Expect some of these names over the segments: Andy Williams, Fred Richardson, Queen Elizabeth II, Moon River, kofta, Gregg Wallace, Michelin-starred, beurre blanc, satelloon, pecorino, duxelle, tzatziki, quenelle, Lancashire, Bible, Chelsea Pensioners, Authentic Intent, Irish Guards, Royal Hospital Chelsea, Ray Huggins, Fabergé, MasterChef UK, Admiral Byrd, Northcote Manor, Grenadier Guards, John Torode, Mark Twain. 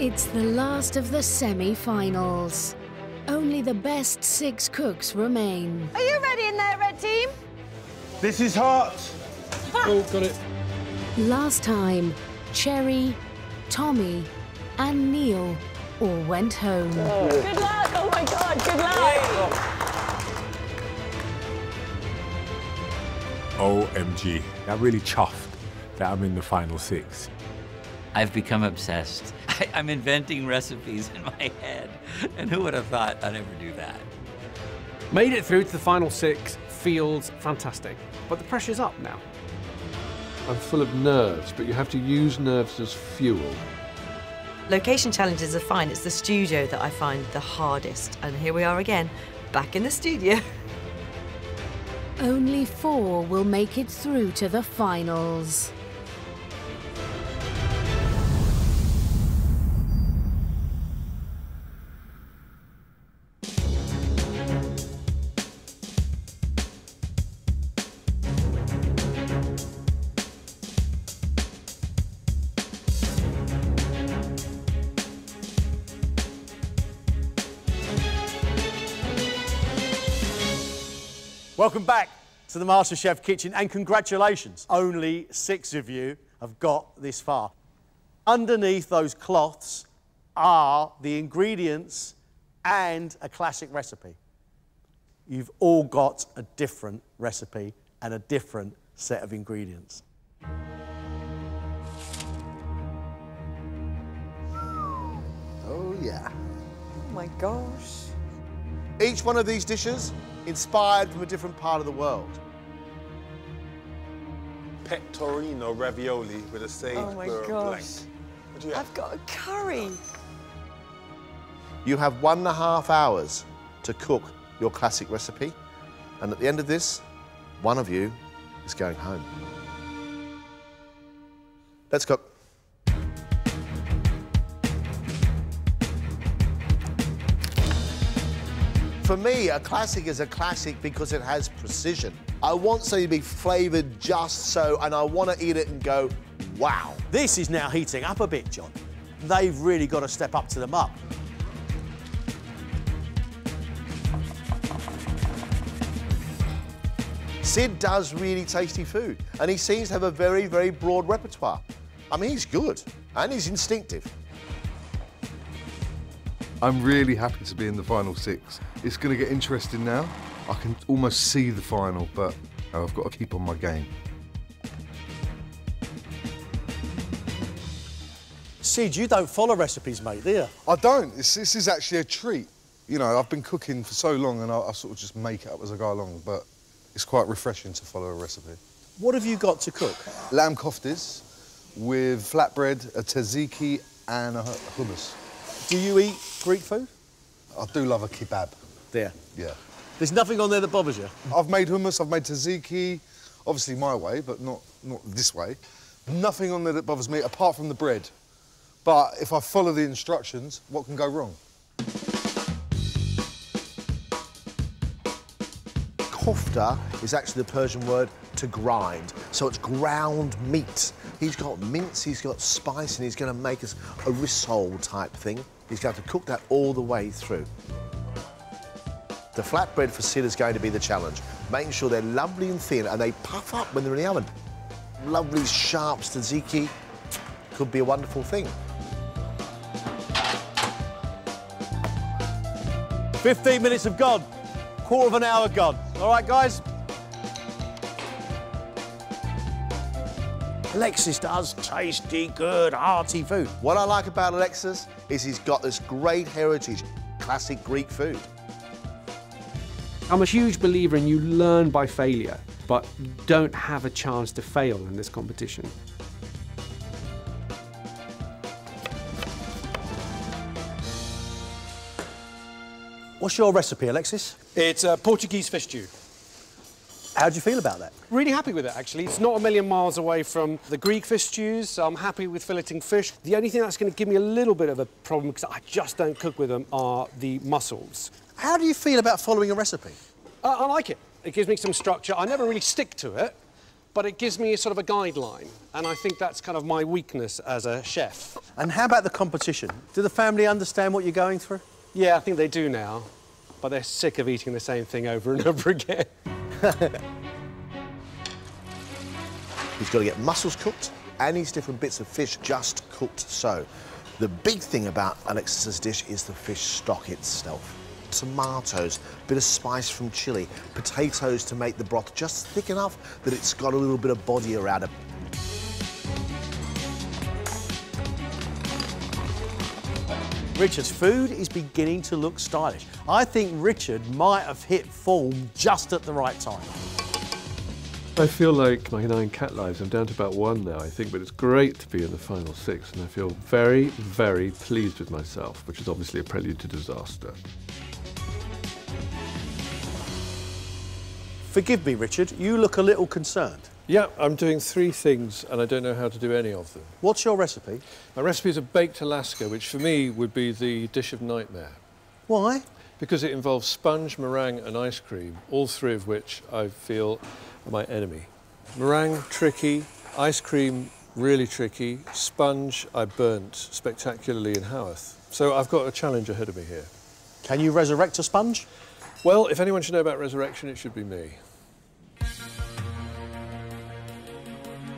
It's the last of the semi-finals. Only the best 6 cooks remain. Are you ready in there, Red Team? This is hot. Oh, got it. Last time, Cherry, Tommy and Neil all went home. Oh. Good luck. Oh, my God, good luck. OMG. I'm really chuffed that I'm in the final 6. I've become obsessed. I'm inventing recipes in my head. And who would have thought I'd ever do that? Made it through to the final 6 feels fantastic, but the pressure's up now. I'm full of nerves, but you have to use nerves as fuel. Location challenges are fine. It's the studio that I find the hardest. And here we are again, back in the studio. Only 4 will make it through to the finals. Welcome back to the MasterChef kitchen, and congratulations. Only 6 of you have got this far. Underneath those cloths are the ingredients and a classic recipe. You've all got a different recipe and a different set of ingredients. Oh, yeah. Oh, my gosh. Each one of these dishes inspired from a different part of the world. Pectorino ravioli with a sage-burr blank. What do you have? I've got a curry. You have 1.5 hours to cook your classic recipe, and at the end of this, one of you is going home. Let's cook. For me, a classic is a classic because it has precision. I want something to be flavoured just so, and I want to eat it and go, wow. This is now heating up a bit, John. They've really got to step up to the mark. Sid does really tasty food, and he seems to have a very, very broad repertoire. I mean, he's good, and he's instinctive. I'm really happy to be in the final 6. It's going to get interesting now. I can almost see the final, but I've got to keep on my game. Sid, you don't follow recipes, mate, do you? I don't. This is actually a treat. You know, I've been cooking for so long and I sort of just make it up as I go along, but it's quite refreshing to follow a recipe. What have you got to cook? Lamb koftas with flatbread, a tzatziki and a hummus. Do you eat Greek food? I do love a kebab. Yeah. Yeah. There's nothing on there that bothers you? I've made hummus, I've made tzatziki, obviously my way, but not this way. Nothing on there that bothers me, apart from the bread. But if I follow the instructions, what can go wrong? Kofta is actually the Persian word to grind, so it's ground meat. He's got mince, he's got spice, and he's going to make us a rissole type thing. He's going to cook that all the way through. The flatbread for Sid is going to be the challenge, making sure they're lovely and thin and they puff up when they're in the oven. Lovely, sharp tzatziki could be a wonderful thing. 15 minutes have gone, quarter of an hour gone. All right, guys? Alexis does tasty, good, hearty food. What I like about Alexis is he's got this great heritage, classic Greek food. I'm a huge believer in you learn by failure, but you don't have a chance to fail in this competition. What's your recipe, Alexis? It's Portuguese fish stew. How do you feel about that? Really happy with it, actually. It's not a million miles away from the Greek fish stews, so I'm happy with filleting fish. The only thing that's going to give me a little bit of a problem, because I just don't cook with them, are the mussels. How do you feel about following a recipe? I like it. It gives me some structure. I never really stick to it, but it gives me sort of a guideline, and I think that's kind of my weakness as a chef. And how about the competition? Do the family understand what you're going through? Yeah, I think they do now, but they're sick of eating the same thing over and over again. He's got to get mussels cooked and these different bits of fish just cooked so. The big thing about Alexis's dish is the fish stock itself. Tomatoes, a bit of spice from chili, potatoes to make the broth just thick enough that it's got a little bit of body around it. Richard's food is beginning to look stylish. I think Richard might have hit form just at the right time. I feel like my 9 cat lives, I'm down to about 1 now, I think, but it's great to be in the final 6, and I feel very, very pleased with myself, which is obviously a prelude to disaster. Forgive me, Richard, you look a little concerned. Yeah, I'm doing 3 things, and I don't know how to do any of them. What's your recipe? My recipe is a baked Alaska, which for me would be the dish of nightmare. Why? Because it involves sponge, meringue and ice cream, all 3 of which I feel my enemy. Meringue, tricky. Ice cream, really tricky. Sponge, I burnt spectacularly in Haworth. So I've got a challenge ahead of me here. Can you resurrect a sponge? Well, if anyone should know about resurrection, it should be me.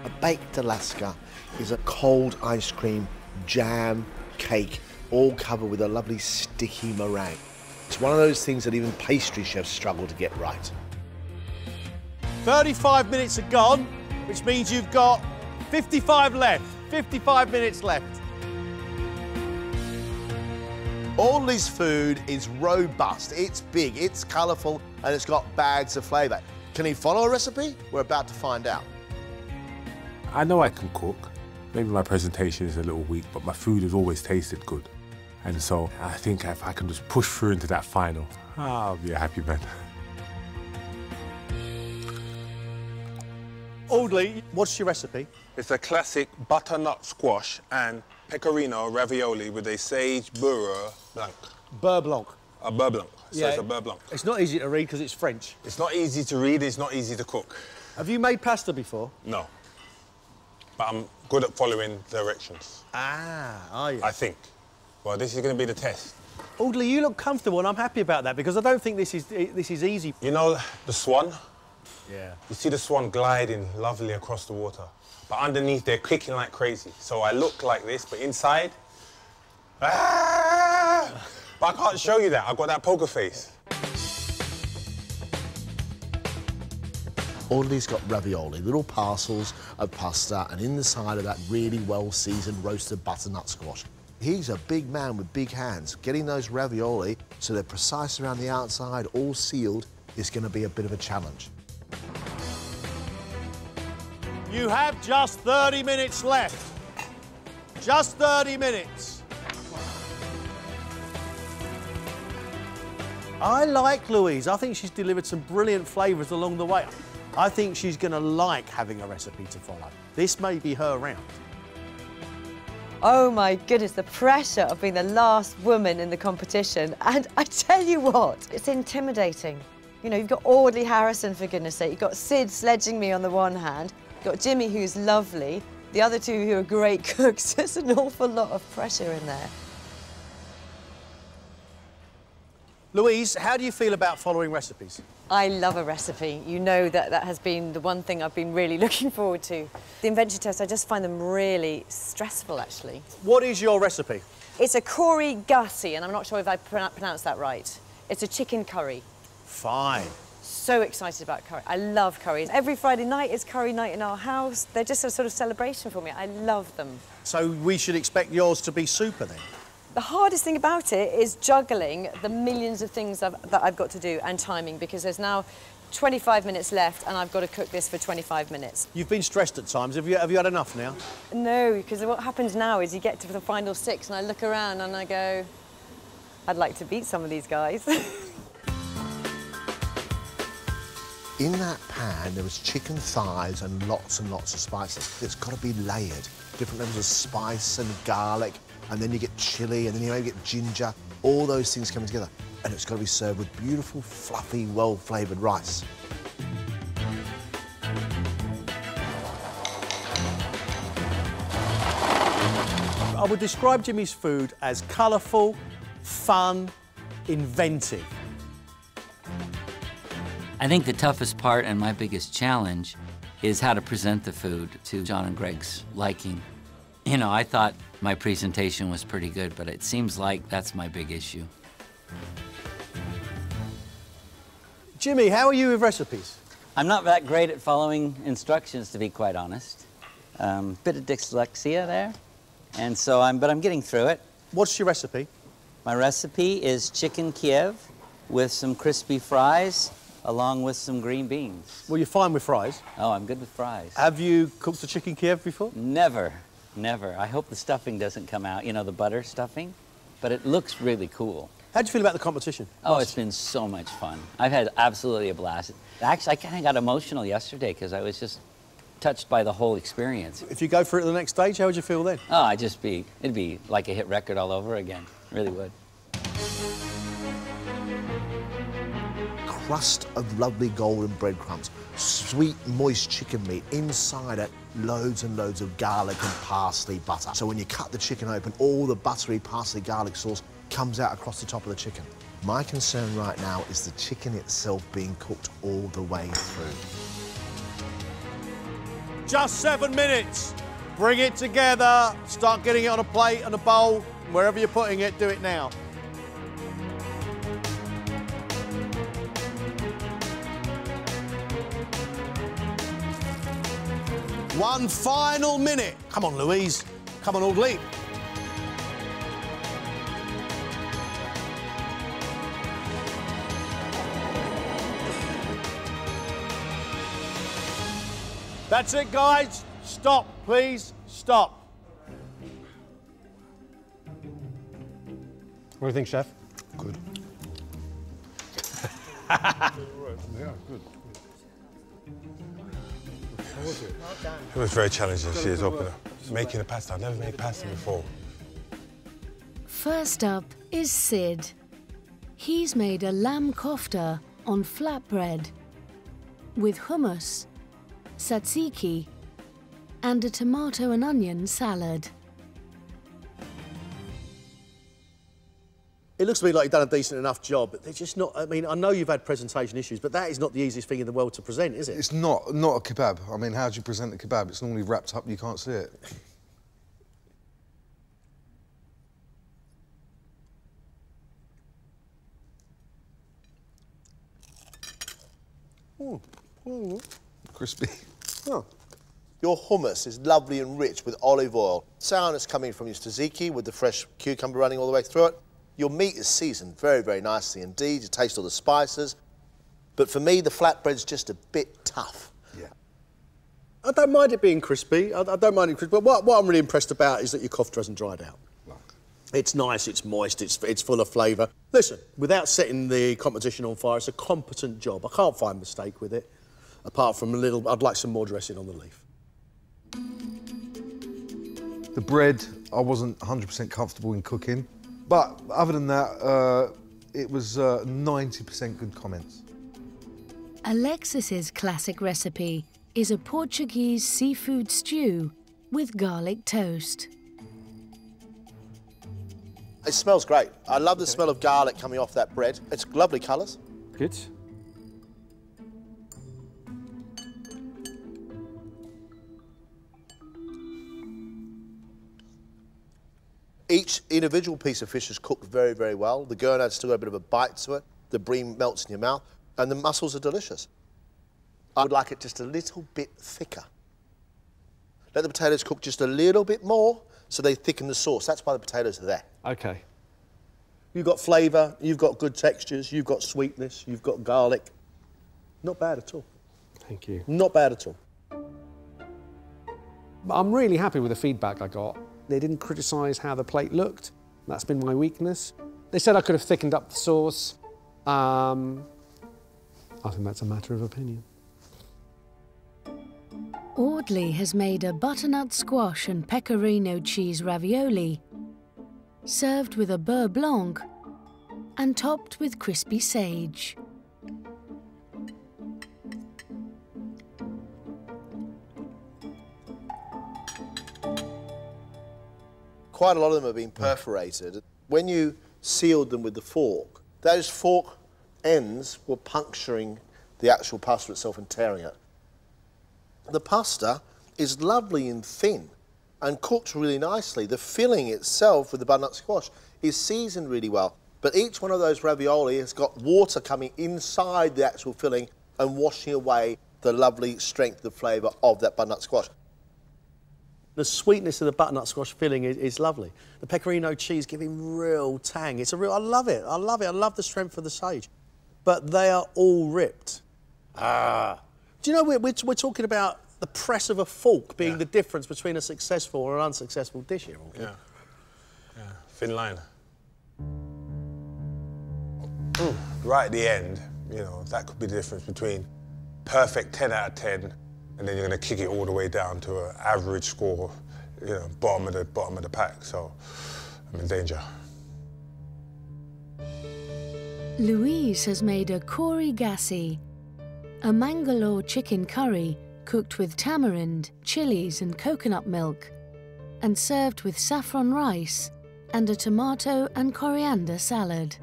A baked Alaska is a cold ice cream, jam, cake, all covered with a lovely sticky meringue. It's one of those things that even pastry chefs struggle to get right. 35 minutes are gone, which means you've got 55 left. 55 minutes left. All this food is robust, it's big, it's colourful, and it's got bags of flavour. Can he follow a recipe? We're about to find out. I know I can cook. Maybe my presentation is a little weak, but my food has always tasted good. And so I think if I can just push through into that final, I'll be a happy man. Audley, what's your recipe? It's a classic butternut squash and pecorino ravioli with a sage beurre blanc. Beurre blanc. A beurre blanc. So yeah, it's a beurre blanc. It's not easy to read because it's French. It's not easy to read, it's not easy to cook. Have you made pasta before? No. But I'm good at following directions. Ah, are you? I think. Well, this is going to be the test. Audley, you look comfortable and I'm happy about that because I don't think this is easy. You know the swan? Yeah. You see the swan gliding lovely across the water, but underneath they're kicking like crazy. So I look like this, but inside, ah! But I can't show you that. I've got that poker face. Audley's got ravioli, little parcels of pasta, and in the side of that really well-seasoned roasted butternut squash. He's a big man with big hands. Getting those ravioli so they're precise around the outside, all sealed, is going to be a bit of a challenge. You have just 30 minutes left. Just 30 minutes. I like Louise. I think she's delivered some brilliant flavours along the way. I think she's going to like having a recipe to follow. This may be her round. Oh, my goodness, the pressure of being the last woman in the competition. And I tell you what, it's intimidating. You know, you've got Audley Harrison, for goodness sake. You've got Sid sledging me on the one hand. You've got Jimmy, who's lovely, the other two who are great cooks. There's an awful lot of pressure in there. Louise, how do you feel about following recipes? I love a recipe. You know that has been the one thing I've been really looking forward to. The invention tests, I just find them really stressful, actually. What is your recipe? It's a korigasi, and I'm not sure if I pronounced that right. It's a chicken curry. Fine. So excited about curry. I love curries. Every Friday night is curry night in our house. They're just a sort of celebration for me. I love them. So we should expect yours to be super then? The hardest thing about it is juggling the millions of things that I've got to do and timing, because there's now 25 minutes left and I've got to cook this for 25 minutes. You've been stressed at times. Have you had enough now? No, because what happens now is you get to the final 6 and I look around and I go, I'd like to beat some of these guys. In that pan, there was chicken thighs and lots of spices. It's got to be layered. Different levels of spice and garlic, and then you get chilli, and then you maybe get ginger. All those things coming together. And it's got to be served with beautiful, fluffy, well-flavoured rice. I would describe Jimmy's food as colourful, fun, inventive. I think the toughest part and my biggest challenge is how to present the food to John and Gregg's liking. You know, I thought my presentation was pretty good, but it seems like that's my big issue. Jimmy, how are you with recipes? I'm not that great at following instructions, to be quite honest. Bit of dyslexia there, and so I'm getting through it. What's your recipe? My recipe is chicken Kiev with some crispy fries, along with some green beans. Well, you're fine with fries. Oh, I'm good with fries. Have you cooked the chicken Kiev before? Never, never. I hope the stuffing doesn't come out, you know, the butter stuffing, but it looks really cool. How do you feel about the competition? Oh, it's been so much fun. I've had absolutely a blast. Actually, I kind of got emotional yesterday because I was just touched by the whole experience. If you go for it to the next stage, how would you feel then? Oh, it'd be like a hit record all over again. It really would. Crust of lovely golden breadcrumbs, sweet, moist chicken meat, inside it loads and loads of garlic and parsley butter. So when you cut the chicken open, all the buttery parsley garlic sauce comes out across the top of the chicken. My concern right now is the chicken itself being cooked all the way through. Just 7 minutes. Bring it together. Start getting it on a plate and a bowl. Wherever you're putting it, do it now. One final minute. Come on, Louise. Come on, old leap. That's it, guys. Stop, please. Stop. What do you think, Chef? Good. Yeah, good. It was very challenging. She is opening up, making a pasta. I've never made pasta before. First up is Sid. He's made a lamb kofta on flatbread with hummus, tzatziki, and a tomato and onion salad. It looks to me like you've done a decent enough job, but they're just not... I mean, I know you've had presentation issues, but that is not the easiest thing in the world to present, is it? It's not a kebab. I mean, how do you present a kebab? It's normally wrapped up and you can't see it. Ooh. Ooh. Crispy. Oh. Your hummus is lovely and rich with olive oil. Sourness coming from your tzatziki with the fresh cucumber running all the way through it. Your meat is seasoned very, very nicely indeed. You taste all the spices. But for me, the flatbread's just a bit tough. Yeah. I don't mind it being crispy. I don't mind it crispy. But what I'm really impressed about is that your kofta hasn't dried out. Wow. It's nice, it's moist, it's full of flavour. Listen, without setting the competition on fire, it's a competent job. I can't find a mistake with it. Apart from a little... I'd like some more dressing on the leaf. The bread, I wasn't 100% comfortable in cooking. But other than that, it was 90% good comments. Alexis's classic recipe is a Portuguese seafood stew with garlic toast. It smells great. I love the smell of garlic coming off that bread. It's lovely colours. Good. Each individual piece of fish is cooked very, very well. The gurnade's still got a bit of a bite to it. The brie melts in your mouth. And the mussels are delicious. I would like it just a little bit thicker. Let the potatoes cook just a little bit more so they thicken the sauce. That's why the potatoes are there. OK. You've got flavour, you've got good textures, you've got sweetness, you've got garlic. Not bad at all. Thank you. Not bad at all. I'm really happy with the feedback I got. They didn't criticise how the plate looked. That's been my weakness. They said I could have thickened up the sauce. I think that's a matter of opinion. Audley has made a butternut squash and pecorino cheese ravioli, served with a beurre blanc and topped with crispy sage. quite a lot of them have been perforated. When you sealed them with the fork, those fork ends were puncturing the actual pasta itself and tearing it. The pasta is lovely and thin and cooked really nicely. The filling itself with the butternut squash is seasoned really well. But each one of those ravioli has got water coming inside the actual filling and washing away the lovely strength, the flavour of that butternut squash. The sweetness of the butternut squash filling is lovely. The pecorino cheese giving real tang. It's a real... I love it. I love it. I love the strength of the sage. But they are all ripped. Ah. Do you know, we're talking about the press of a fork being the difference between a successful or an unsuccessful dish here. Yeah. Yeah. Thin line. Ooh. Right at the end, you know, that could be the difference between perfect 10 out of 10 and then you're going to kick it all the way down to an average score, you know, bottom of the pack. So I'm in danger. Louise has made a kori gassi, a Mangalore chicken curry cooked with tamarind, chilies and coconut milk, and served with saffron rice and a tomato and coriander salad.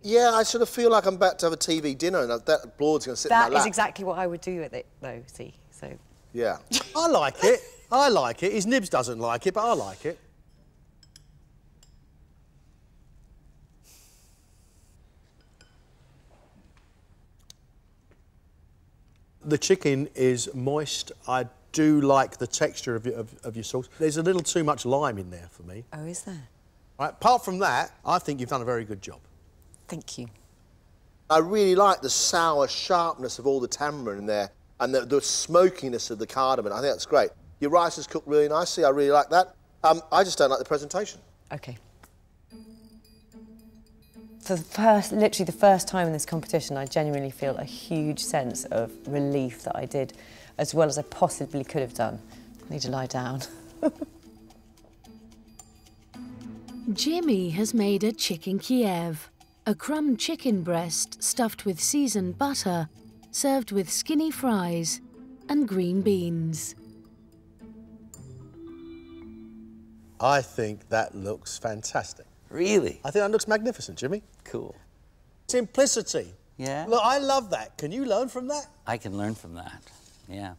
Yeah, I sort of feel like I'm about to have a TV dinner and that board's going to sit in my lap. That is exactly what I would do with it, though, see, so... Yeah. I like it. I like it. His nibs doesn't like it, but I like it. The chicken is moist. I do like the texture of your sauce. There's a little too much lime in there for me. Oh, is there? Right, apart from that, I think you've done a very good job. Thank you. I really like the sour sharpness of all the tamarind in there and the smokiness of the cardamom. I think that's great. Your rice is cooked really nicely. I really like that. I just don't like the presentation. OK. For the first, literally the first time in this competition, I genuinely feel a huge sense of relief that I did as well as I possibly could have done. I need to lie down. Jimmy has made a chicken Kiev. A crumbed chicken breast stuffed with seasoned butter, served with skinny fries and green beans. I think that looks fantastic. Really? I think that looks magnificent, Jimmy. Cool. Simplicity. Yeah. Look, I love that. Can you learn from that? I can learn from that, yeah.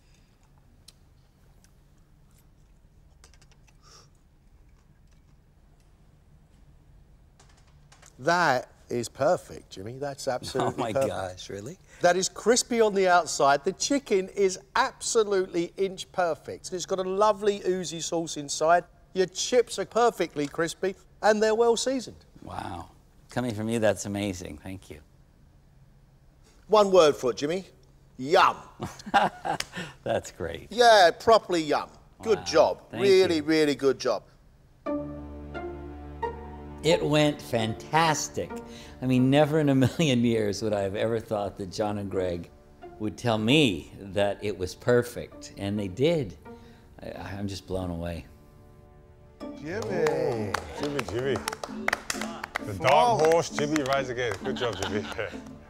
That is perfect, Jimmy. That's absolutely perfect. Oh, my gosh, really? That is crispy on the outside. The chicken is absolutely inch perfect. It's got a lovely oozy sauce inside. Your chips are perfectly crispy and they're well seasoned. Wow. Coming from you, that's amazing. Thank you. One word for it, Jimmy. Yum. That's great. Yeah, properly yum. Good job. Really good job. It went fantastic. I mean, never in a million years would I have ever thought that John and Gregg would tell me that it was perfect, and they did. I'm just blown away. Jimmy. Oh, Jimmy, Jimmy. The dark horse, Jimmy, rise again. Good job, Jimmy.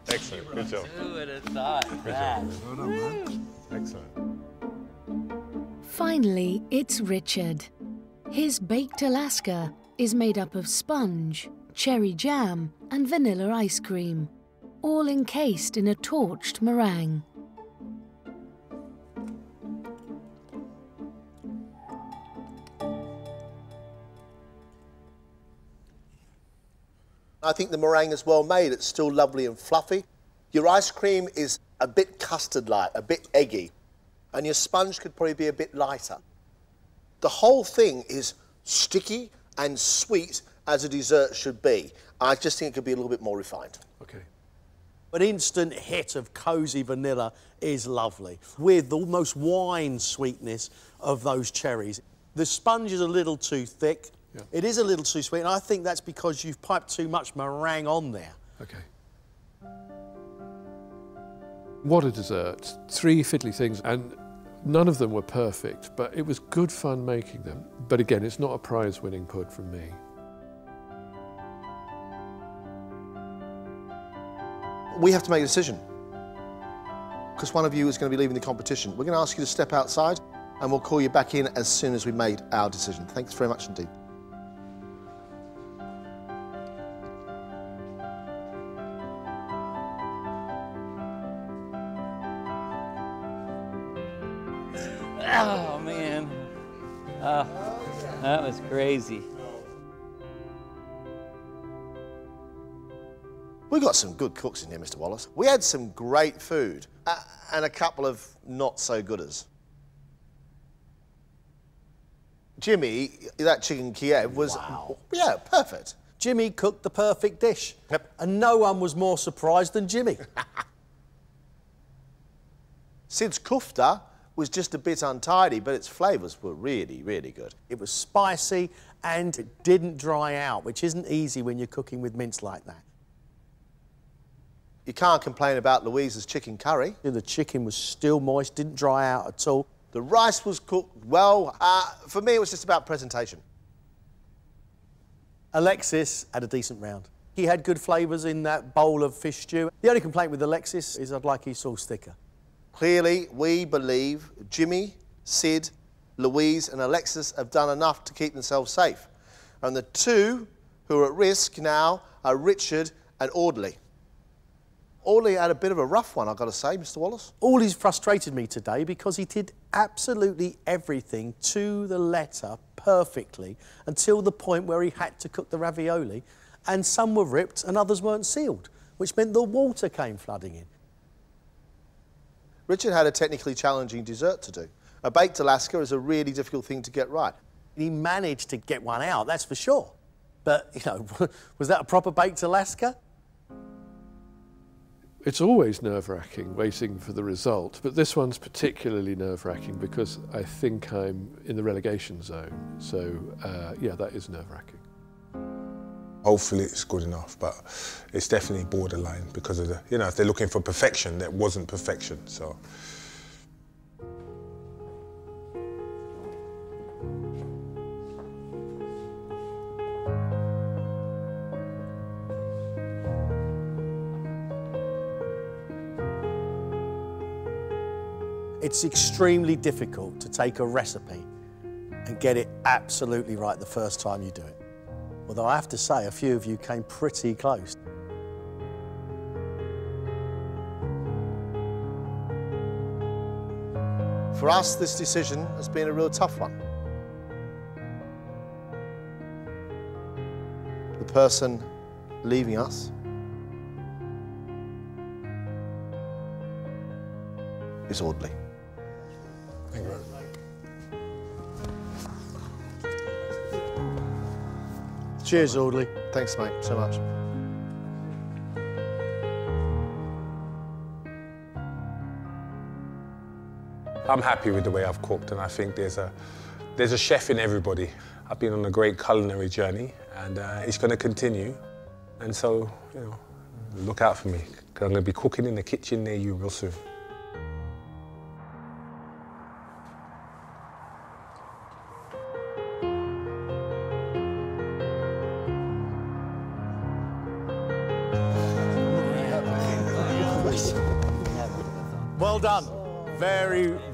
Excellent, good job. Who would have thought that? Well done, man. Excellent. Finally, it's Richard. His baked Alaska is made up of sponge, cherry jam and vanilla ice cream, all encased in a torched meringue. I think the meringue is well made. It's still lovely and fluffy. Your ice cream is a bit custard-like, a bit eggy, and your sponge could probably be a bit lighter. The whole thing is sticky and sweet as a dessert should be. I just think it could be a little bit more refined. Okay. An instant hit of cosy vanilla is lovely, with the almost wine sweetness of those cherries. The sponge is a little too thick. Yeah. It is a little too sweet, and I think that's because you've piped too much meringue on there. Okay. What a dessert. Three fiddly things, and none of them were perfect, but it was good fun making them. But again, it's not a prize-winning pud from me. We have to make a decision, because one of you is going to be leaving the competition. We're going to ask you to step outside and we'll call you back in as soon as we made our decision. Thanks very much indeed. Oh, man. That was crazy. We got some good cooks in here, Mr. Wallace. We had some great food and a couple of not-so-gooders. Jimmy, that chicken Kiev was... Wow. Yeah, perfect. Jimmy cooked the perfect dish. Yep. And no one was more surprised than Jimmy. Sid's kofta was just a bit untidy, but its flavours were really, really good. It was spicy and it didn't dry out, which isn't easy when you're cooking with mince like that. You can't complain about Louise's chicken curry. The chicken was still moist, didn't dry out at all. The rice was cooked well. For me, it was just about presentation. Alexis had a decent round. He had good flavours in that bowl of fish stew. The only complaint with Alexis is I'd like his sauce thicker. Clearly, we believe Jimmy, Sid, Louise and Alexis have done enough to keep themselves safe. And the two who are at risk now are Richard and Audley. Audley had a bit of a rough one, I've got to say, Mr. Wallace. Audley's frustrated me today because he did absolutely everything to the letter perfectly until the point where he had to cook the ravioli, and some were ripped and others weren't sealed, which meant the water came flooding in. Richard had a technically challenging dessert to do. A baked Alaska is a really difficult thing to get right. He managed to get one out, that's for sure. But, you know, was that a proper baked Alaska? It's always nerve-wracking waiting for the result, but this one's particularly nerve-wracking because I think I'm in the relegation zone. So, yeah, that is nerve-wracking. Hopefully it's good enough, but it's definitely borderline because of the, you know, if they're looking for perfection, that wasn't perfection, so. It's extremely difficult to take a recipe and get it absolutely right the first time you do it. Although I have to say, a few of you came pretty close. For us, this decision has been a real tough one. The person leaving us is Audley. Cheers, Audley. Thanks, mate, so much. I'm happy with the way I've cooked, and I think there's a chef in everybody. I've been on a great culinary journey, and it's going to continue. And so, you know, look out for me, because I'm going to be cooking in the kitchen near you real soon.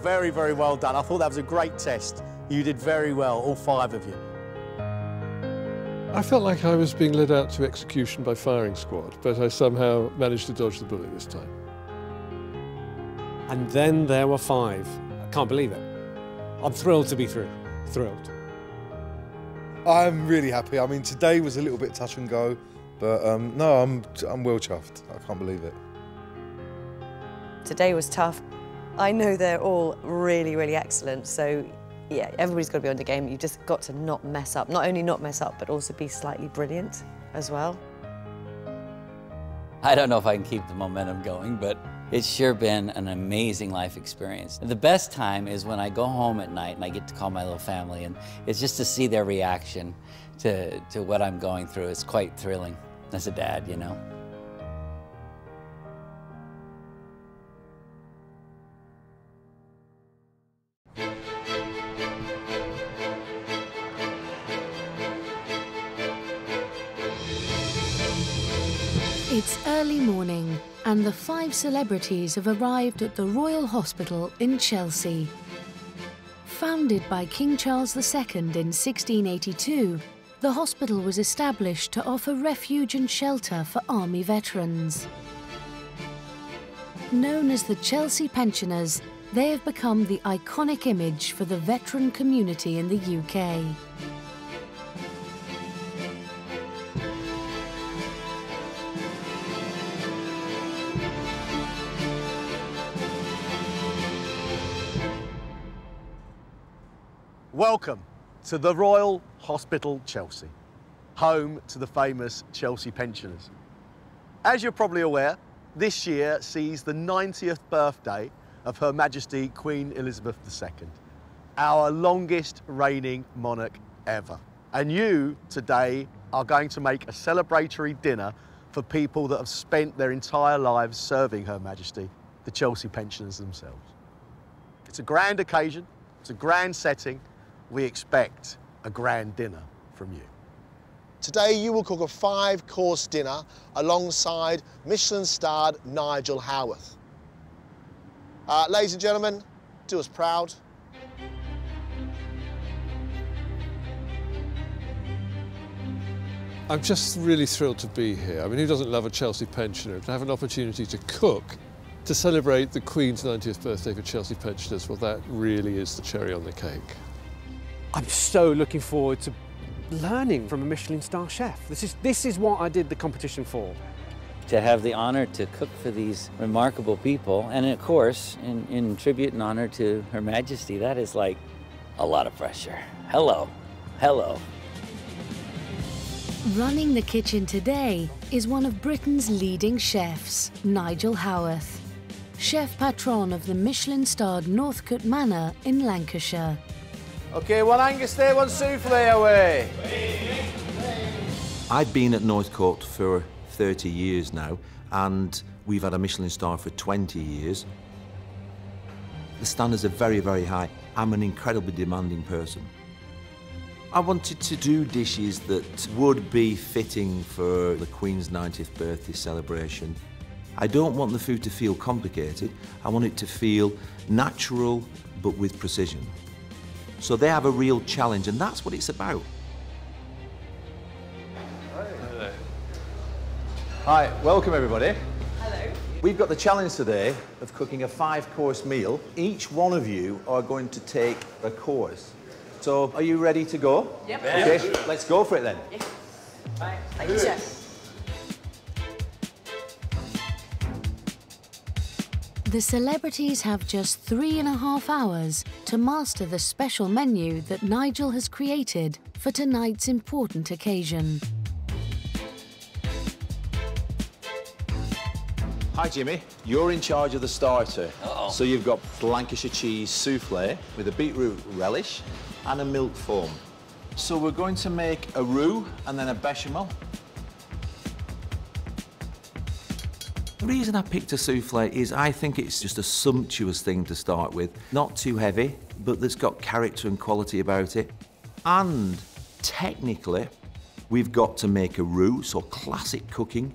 Very, very well done. I thought that was a great test. You did very well, all five of you. I felt like I was being led out to execution by firing squad, but I somehow managed to dodge the bullet this time. And then there were five. I can't believe it. I'm thrilled to be through. Thrilled. I'm really happy. I mean, today was a little bit touch and go, but no, I'm well chuffed. I can't believe it. Today was tough. I know they're all really, really excellent, so yeah, everybody's got to be on the game. You've just got to not mess up. Not only not mess up, but also be slightly brilliant as well. I don't know if I can keep the momentum going, but it's sure been an amazing life experience. The best time is when I go home at night and I get to call my little family, and it's just to see their reaction to what I'm going through. It's quite thrilling as a dad, you know. It's early morning, and the five celebrities have arrived at the Royal Hospital in Chelsea. Founded by King Charles II in 1682, the hospital was established to offer refuge and shelter for army veterans. Known as the Chelsea Pensioners, they have become the iconic image for the veteran community in the UK. Welcome to the Royal Hospital Chelsea, home to the famous Chelsea Pensioners. As you're probably aware, this year sees the 90th birthday of Her Majesty Queen Elizabeth II, our longest reigning monarch ever. And you today are going to make a celebratory dinner for people that have spent their entire lives serving Her Majesty, the Chelsea Pensioners themselves. It's a grand occasion, it's a grand setting. We expect a grand dinner from you. Today you will cook a five-course dinner alongside Michelin-starred Nigel Haworth. Ladies and gentlemen, do us proud. I'm just really thrilled to be here. I mean, who doesn't love a Chelsea pensioner? To have an opportunity to cook, to celebrate the Queen's 90th birthday for Chelsea pensioners, well, that really is the cherry on the cake. I'm so looking forward to learning from a Michelin-star chef. This is what I did the competition for. To have the honor to cook for these remarkable people, and of course, in tribute and honor to Her Majesty, that is like a lot of pressure. Hello, hello. Running the kitchen today is one of Britain's leading chefs, Nigel Haworth, chef patron of the Michelin-starred Northcote Manor in Lancashire. OK, one Angus there, one soufflé away. I've been at Northcote for 30 years now, and we've had a Michelin star for 20 years. The standards are very, very high. I'm an incredibly demanding person. I wanted to do dishes that would be fitting for the Queen's 90th birthday celebration. I don't want the food to feel complicated. I want it to feel natural, but with precision. So they have a real challenge, and that's what it's about. Hello. Hi, welcome everybody. Hello. We've got the challenge today of cooking a five-course meal. Each one of you are going to take a course. So are you ready to go? Yep. Okay, yep. Let's go for it then. Yes. Right. Thank you, chef. The celebrities have just 3.5 hours to master the special menu that Nigel has created for tonight's important occasion. Hi, Jimmy. You're in charge of the starter. Uh-oh. So you've got Lancashire cheese soufflé with a beetroot relish and a milk foam. So we're going to make a roux and then a bechamel. The reason I picked a soufflé is I think it's just a sumptuous thing to start with. Not too heavy, but that's got character and quality about it. And technically, we've got to make a roux, so classic cooking,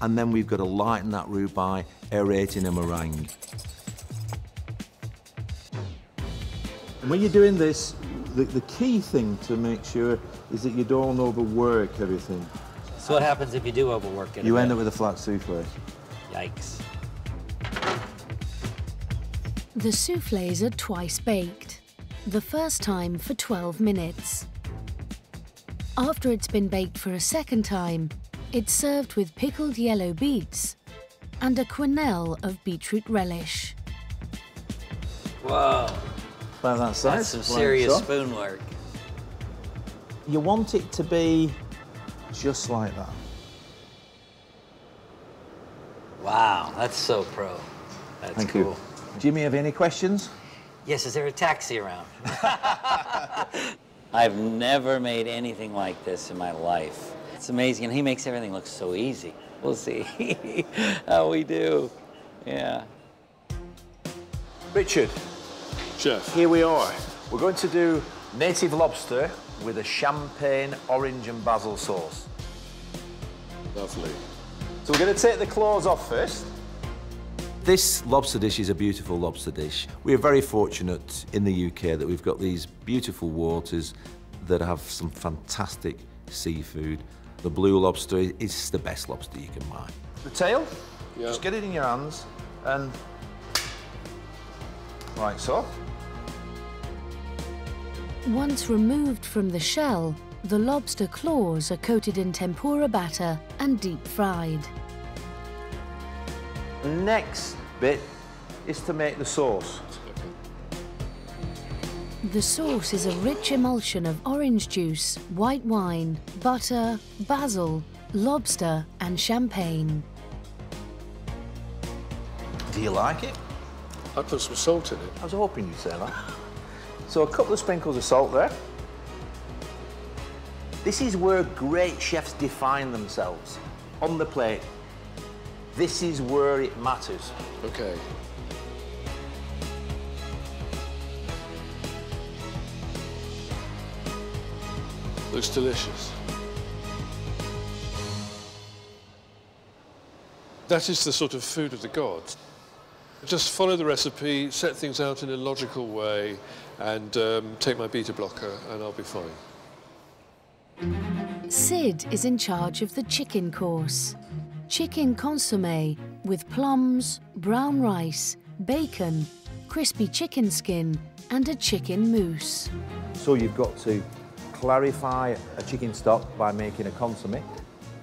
and then we've got to lighten that roux by aerating a meringue. And when you're doing this, the key thing to make sure is that you don't overwork everything. So what happens if you do overwork it? You end up with a flat soufflé. Yikes. The soufflés are twice baked, the first time for 12 minutes. After it's been baked for a second time, it's served with pickled yellow beets and a quenelle of beetroot relish. Whoa. About that size. That's some serious spoon work. You want it to be just like that. Wow, that's so pro. That's Thank cool. You. Jimmy, have you any questions? Yes, is there a taxi around? I've never made anything like this in my life. It's amazing, and he makes everything look so easy. We'll see how we do. Yeah. Richard. Chef. Here we are. We're going to do native lobster with a champagne, orange and basil sauce. Lovely. So we're going to take the clothes off first. This lobster dish is a beautiful lobster dish. We are very fortunate in the UK that we've got these beautiful waters that have some fantastic seafood. The blue lobster is the best lobster you can buy. The tail, yep. Just get it in your hands and like so. Once removed from the shell, the lobster claws are coated in tempura batter and deep fried. The next bit is to make the sauce. The sauce is a rich emulsion of orange juice, white wine, butter, basil, lobster and champagne. Do you like it? I put some salt in it. I was hoping you'd say that. So a couple of sprinkles of salt there. This is where great chefs define themselves, on the plate. This is where it matters. Okay. Looks delicious. That is the sort of food of the gods. Just follow the recipe, set things out in a logical way, and take my beta blocker, and I'll be fine. Sid is in charge of the chicken course. Chicken consommé with plums, brown rice, bacon, crispy chicken skin and a chicken mousse. So you've got to clarify a chicken stock by making a consommé.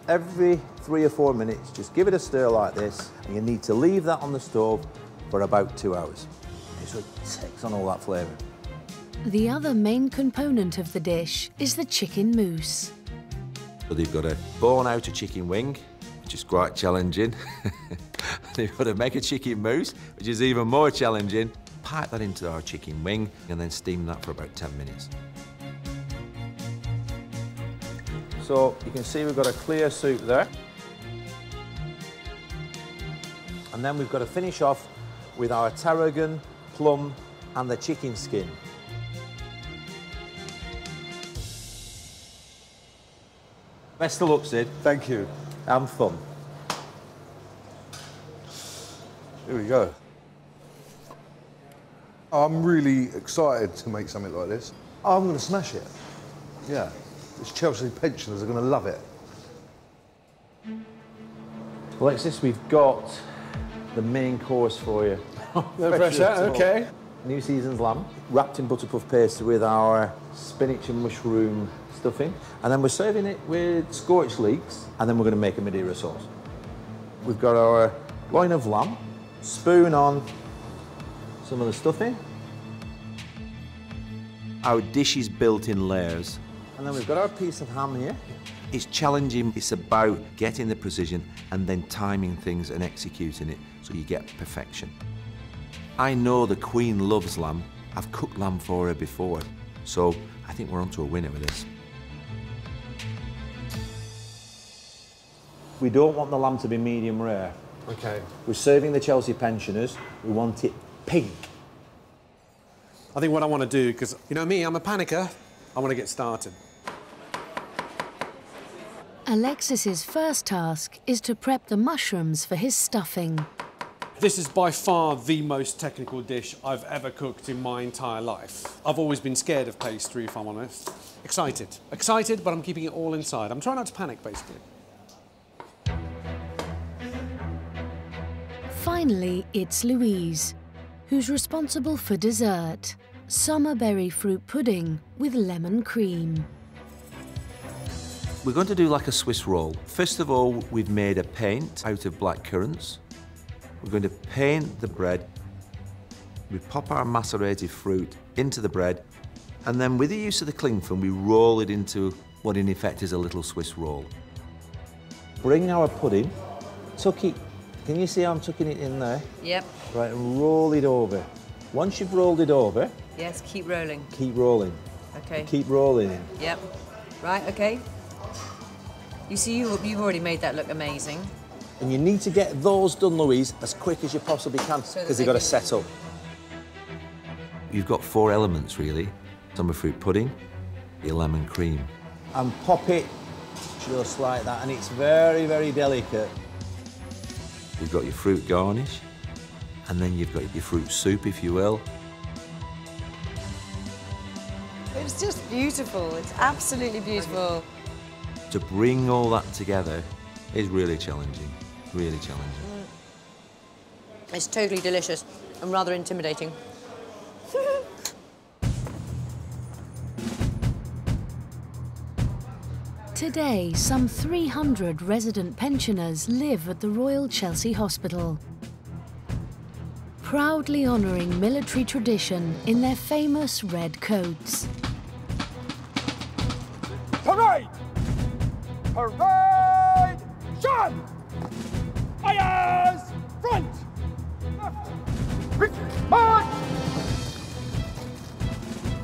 Every 3 or 4 minutes, just give it a stir like this, and you need to leave that on the stove for about 2 hours. It sort of takes on all that flavour. The other main component of the dish is the chicken mousse. So they've got to bone out a chicken wing, which is quite challenging. They've got to make a chicken mousse, which is even more challenging. Pipe that into our chicken wing and then steam that for about 10 minutes. So you can see we've got a clear soup there. And then we've got to finish off with our tarragon, plum, and the chicken skin. Best of luck, Sid. Thank you. And fun. Here we go. I'm really excited to make something like this. I'm going to smash it. Yeah, it's Chelsea Pensioners are going to love it. Alexis, we've got the main course for you. No pressure, OK. New season's lamb, wrapped in butter puff paste with our spinach and mushroom stuffing. And then we're serving it with scorched leeks, and then we're going to make a Madeira sauce. We've got our loin of lamb, spoon on some of the stuffing. Our dish is built in layers. And then we've got our piece of ham here. It's challenging. It's about getting the precision and then timing things and executing it so you get perfection. I know the Queen loves lamb. I've cooked lamb for her before, so I think we're onto a winner with this. We don't want the lamb to be medium rare. Okay. We're serving the Chelsea Pensioners. We want it pink. I think what I want to do, because you know me, I'm a panicker. I want to get started. Alexis's first task is to prep the mushrooms for his stuffing. This is by far the most technical dish I've ever cooked in my entire life. I've always been scared of pastry, if I'm honest. Excited. Excited, but I'm keeping it all inside. I'm trying not to panic, basically. Finally, it's Louise, who's responsible for dessert. Summerberry fruit pudding with lemon cream. We're going to do like a Swiss roll. First of all, we've made a paint out of black currants. We're going to paint the bread. We pop our macerated fruit into the bread, and then with the use of the cling film, we roll it into what in effect is a little Swiss roll. Bring our pudding, tuck it. Can you see how I'm tucking it in there? Yep. Right, and roll it over. Once you've rolled it over... Yes, keep rolling. Keep rolling. OK. And keep rolling it. Yep. Right, OK. You see, you've already made that look amazing. And you need to get those done, Louise, as quick as you possibly can, because they've got to set up. You've got 4 elements, really. Summer fruit pudding, your lemon cream. And pop it just like that, and it's very, very delicate. You've got your fruit garnish, and then you've got your fruit soup, if you will. It's just beautiful. It's absolutely beautiful. To bring all that together is really challenging, really challenging. It's totally delicious and rather intimidating. Today, some 300 resident pensioners live at the Royal Chelsea Hospital, proudly honouring military tradition in their famous red coats. Parade! Parade! Shun! Ayers! Front! Left! March!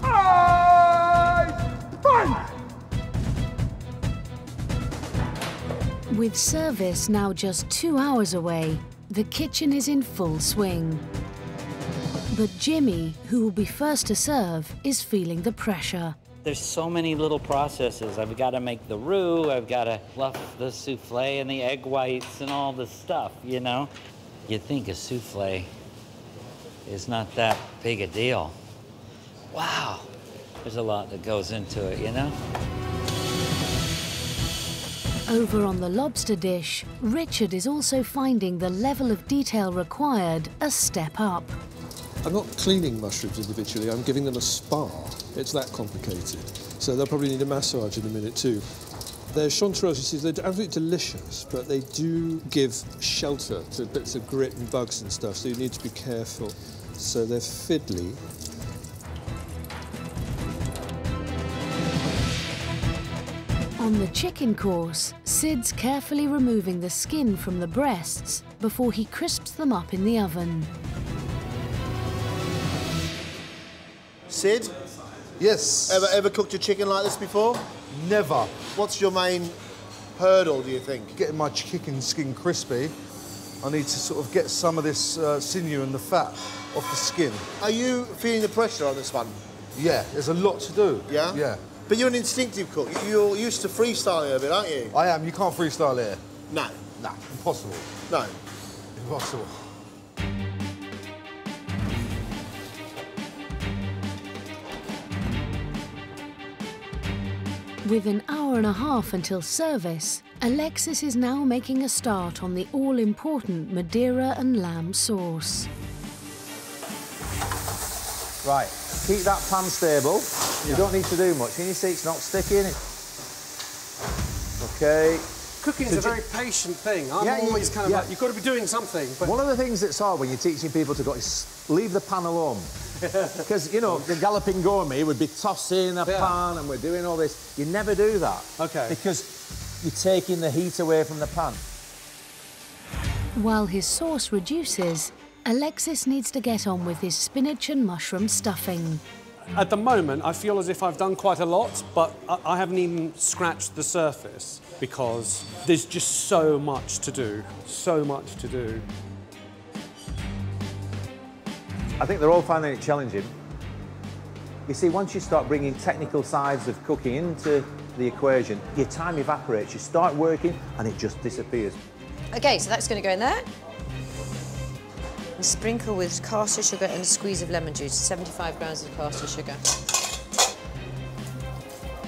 Eyes! Front! With service now just 2 hours away, the kitchen is in full swing. But Jimmy, who will be first to serve, is feeling the pressure. There's so many little processes. I've got to make the roux, I've got to fluff the souffle and the egg whites and all this stuff, you know? You'd think a souffle is not that big a deal. Wow, there's a lot that goes into it, you know? Over on the lobster dish, Richard is also finding the level of detail required a step up. I'm not cleaning mushrooms individually, I'm giving them a spa. It's that complicated. So they'll probably need a massage in a minute too. Their chanterelles, they're absolutely delicious, but they do give shelter to bits of grit and bugs and stuff, so you need to be careful. So they're fiddly. On the chicken course, Sid's carefully removing the skin from the breasts before he crisps them up in the oven. Sid? Yes? Ever cooked a chicken like this before? Never. What's your main hurdle, do you think? Getting my chicken skin crispy. I need to sort of get some of this sinew and the fat off the skin. Are you feeling the pressure on this one? Yeah, there's a lot to do. Yeah? Yeah. But you're an instinctive cook. You're used to freestyling a bit, aren't you? I am. You can't freestyle here. No. No. Impossible. No. Impossible. With an hour and a half until service, Alexis is now making a start on the all-important Madeira and lamb sauce. Right. Keep that pan stable. You don't need to do much. Can you see it's not sticking? OK. Cooking's a very patient thing. I'm always kind of like, you've got to be doing something. But... One of the things that's hard when you're teaching people to cook is leave the pan alone. Because, you know, the galloping gourmet would be tossing a pan and we're doing all this. You never do that. OK. Because you're taking the heat away from the pan. While his sauce reduces, Alexis needs to get on with his spinach and mushroom stuffing. At the moment, I feel as if I've done quite a lot, but I haven't even scratched the surface because there's just so much to do, so much to do. I think they're all finding it challenging. You see, once you start bringing technical sides of cooking into the equation, your time evaporates. You start working and it just disappears. OK, so that's going to go in there. And sprinkle with caster sugar and a squeeze of lemon juice, 75 grams of caster sugar.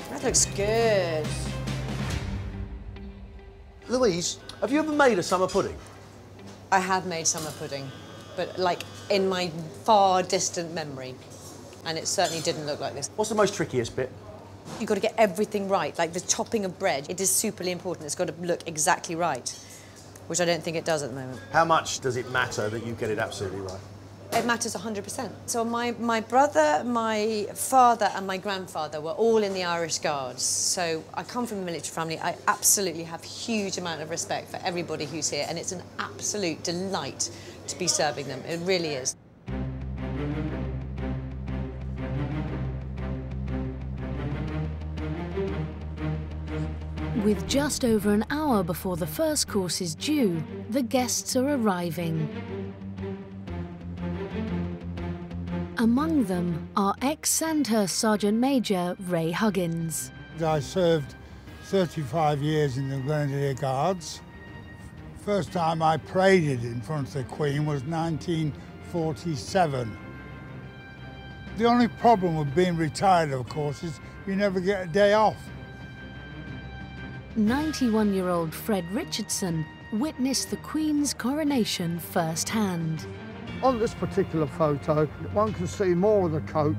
That looks good. Louise, have you ever made a summer pudding? I have made summer pudding, but like in my far distant memory. And it certainly didn't look like this. What's the most trickiest bit? You've got to get everything right, like the chopping of bread. It is superly important. It's got to look exactly right, which I don't think it does at the moment. How much does it matter that you get it absolutely right? It matters 100%. So my brother, my father and my grandfather were all in the Irish Guards. So I come from a military family. I absolutely have a huge amount of respect for everybody who's here, and it's an absolute delight to be serving them. It really is. With just over an hour before the first course is due, the guests are arriving. Among them are ex-Sandhurst Sergeant Major Ray Huggins. I served 35 years in the Grenadier Guards. first time I paraded in front of the Queen was 1947. The only problem with being retired, of course, is you never get a day off. 91-year-old Fred Richardson witnessed the Queen's coronation firsthand. On this particular photo, one can see more of the coach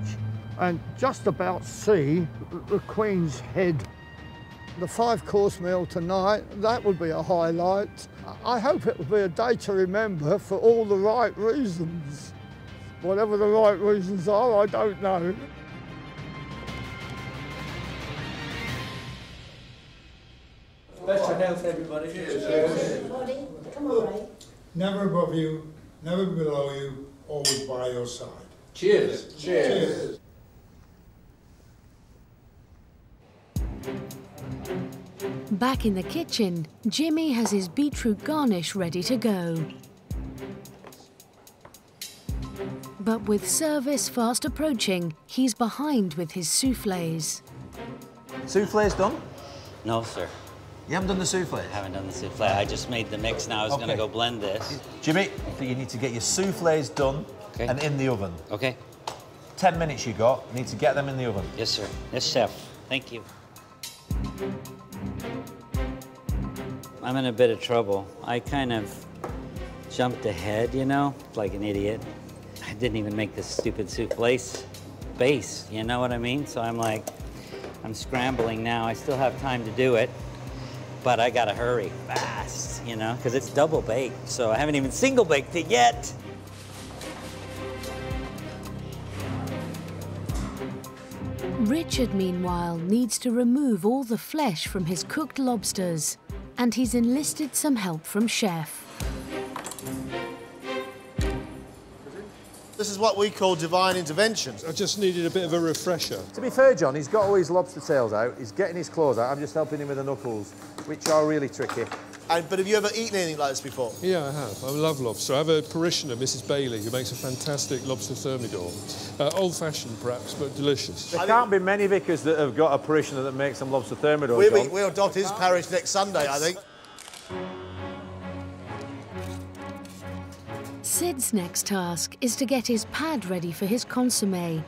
and just about see the Queen's head. The five-course meal tonight, that would be a highlight. I hope it will be a day to remember for all the right reasons. Whatever the right reasons are, I don't know. Best of health, everybody. Cheers. Everybody, come on, Ray. Never above you, never below you, always by your side. Cheers. Cheers. Cheers. Back in the kitchen, Jimmy has his beetroot garnish ready to go. But with service fast approaching, he's behind with his soufflés. Soufflés done? No, sir. You haven't done the soufflé? I haven't done the soufflé. I just made the mix now. I was going to go blend this. Jimmy, I think you need to get your soufflés done and in the oven. OK. 10 minutes you got. You need to get them in the oven. Yes, sir. Yes, chef. Thank you. I'm in a bit of trouble. I kind of jumped ahead, you know, like an idiot. I didn't even make this stupid soufflé base, you know what I mean? So I'm like, I'm scrambling now. I still have time to do it, but I gotta hurry fast, you know, because it's double baked, so I haven't even single baked it yet. Richard, meanwhile, needs to remove all the flesh from his cooked lobsters, and he's enlisted some help from Chef. This is what we call divine intervention. I just needed a bit of a refresher. To be fair, John, he's got all his lobster tails out, he's getting his claws out, I'm just helping him with the knuckles, which are really tricky. But have you ever eaten anything like this before? Yeah, I have. I love lobster. I have a parishioner, Mrs. Bailey, who makes a fantastic lobster thermidor. Old-fashioned, perhaps, but delicious. There can't be many vicars that have got a parishioner that makes some lobster thermidor, John. We'll dot his parish next Sunday, I think. Sid's next task is to get his pad ready for his consommé.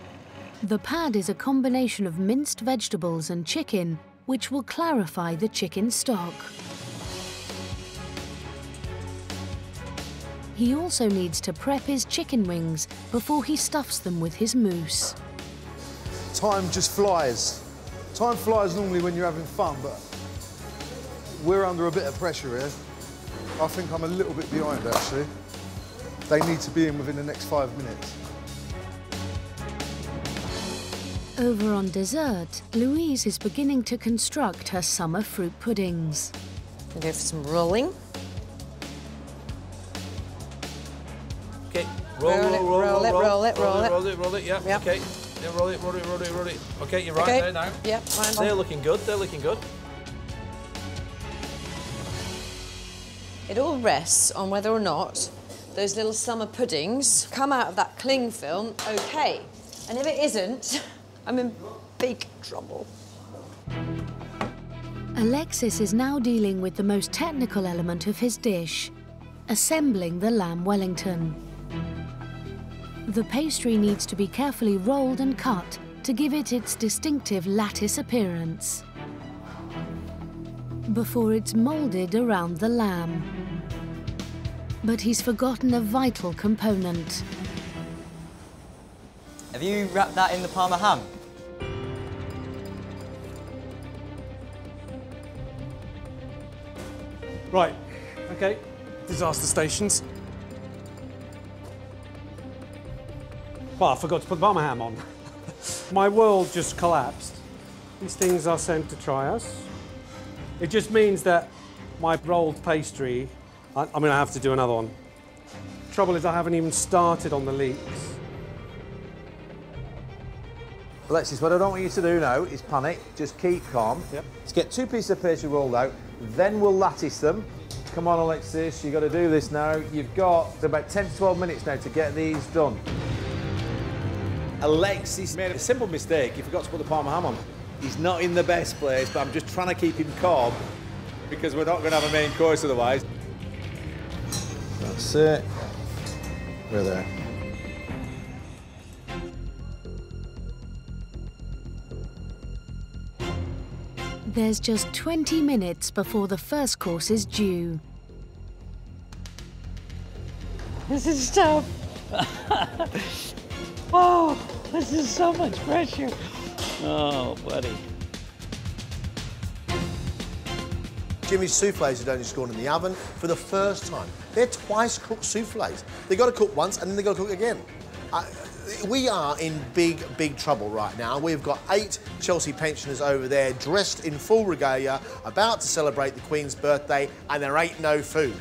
The pad is a combination of minced vegetables and chicken, which will clarify the chicken stock. He also needs to prep his chicken wings before he stuffs them with his mousse. Time just flies. Time flies normally when you're having fun, but we're under a bit of pressure here. I think I'm a little bit behind, actually. They need to be in within the next 5 minutes. Over on dessert, Louise is beginning to construct her summer fruit puddings. We'll go for some rolling. Roll it, yeah. Yep. Okay. Yeah, roll it. Okay, you're right there now. Yeah, they're looking good. It all rests on whether or not those little summer puddings come out of that cling film okay. And if it isn't, I'm in big trouble. Alexis is now dealing with the most technical element of his dish, assembling the lamb Wellington. The pastry needs to be carefully rolled and cut to give it its distinctive lattice appearance before it's moulded around the lamb. But he's forgotten a vital component. Have you wrapped that in the Parma ham? Right, okay, disaster stations. Well, I forgot to put the Parma ham on. My world just collapsed. These things are sent to try us. It just means that my rolled pastry, I'm going to have to do another one. Trouble is I haven't even started on the leeks. Alexis, what I don't want you to do now is panic, just keep calm. Yep. Let's get two pieces of pastry rolled out, then we'll lattice them. Come on, Alexis, you've got to do this now. You've got about 10 to 12 minutes now to get these done. Alexis made a simple mistake. He forgot to put the Parma ham on. He's not in the best place, but I'm just trying to keep him calm because we're not going to have a main course otherwise. That's it. We're there. There's just 20 minutes before the first course is due. This is tough. Oh, this is so much pressure. Oh, buddy. Jimmy's soufflés are only gone in the oven for the first time. They're twice-cooked soufflés. They've got to cook once and then they've got to cook again. We are in big, big trouble right now. We've got 8 Chelsea pensioners over there dressed in full regalia, about to celebrate the Queen's birthday, and there ain't no food.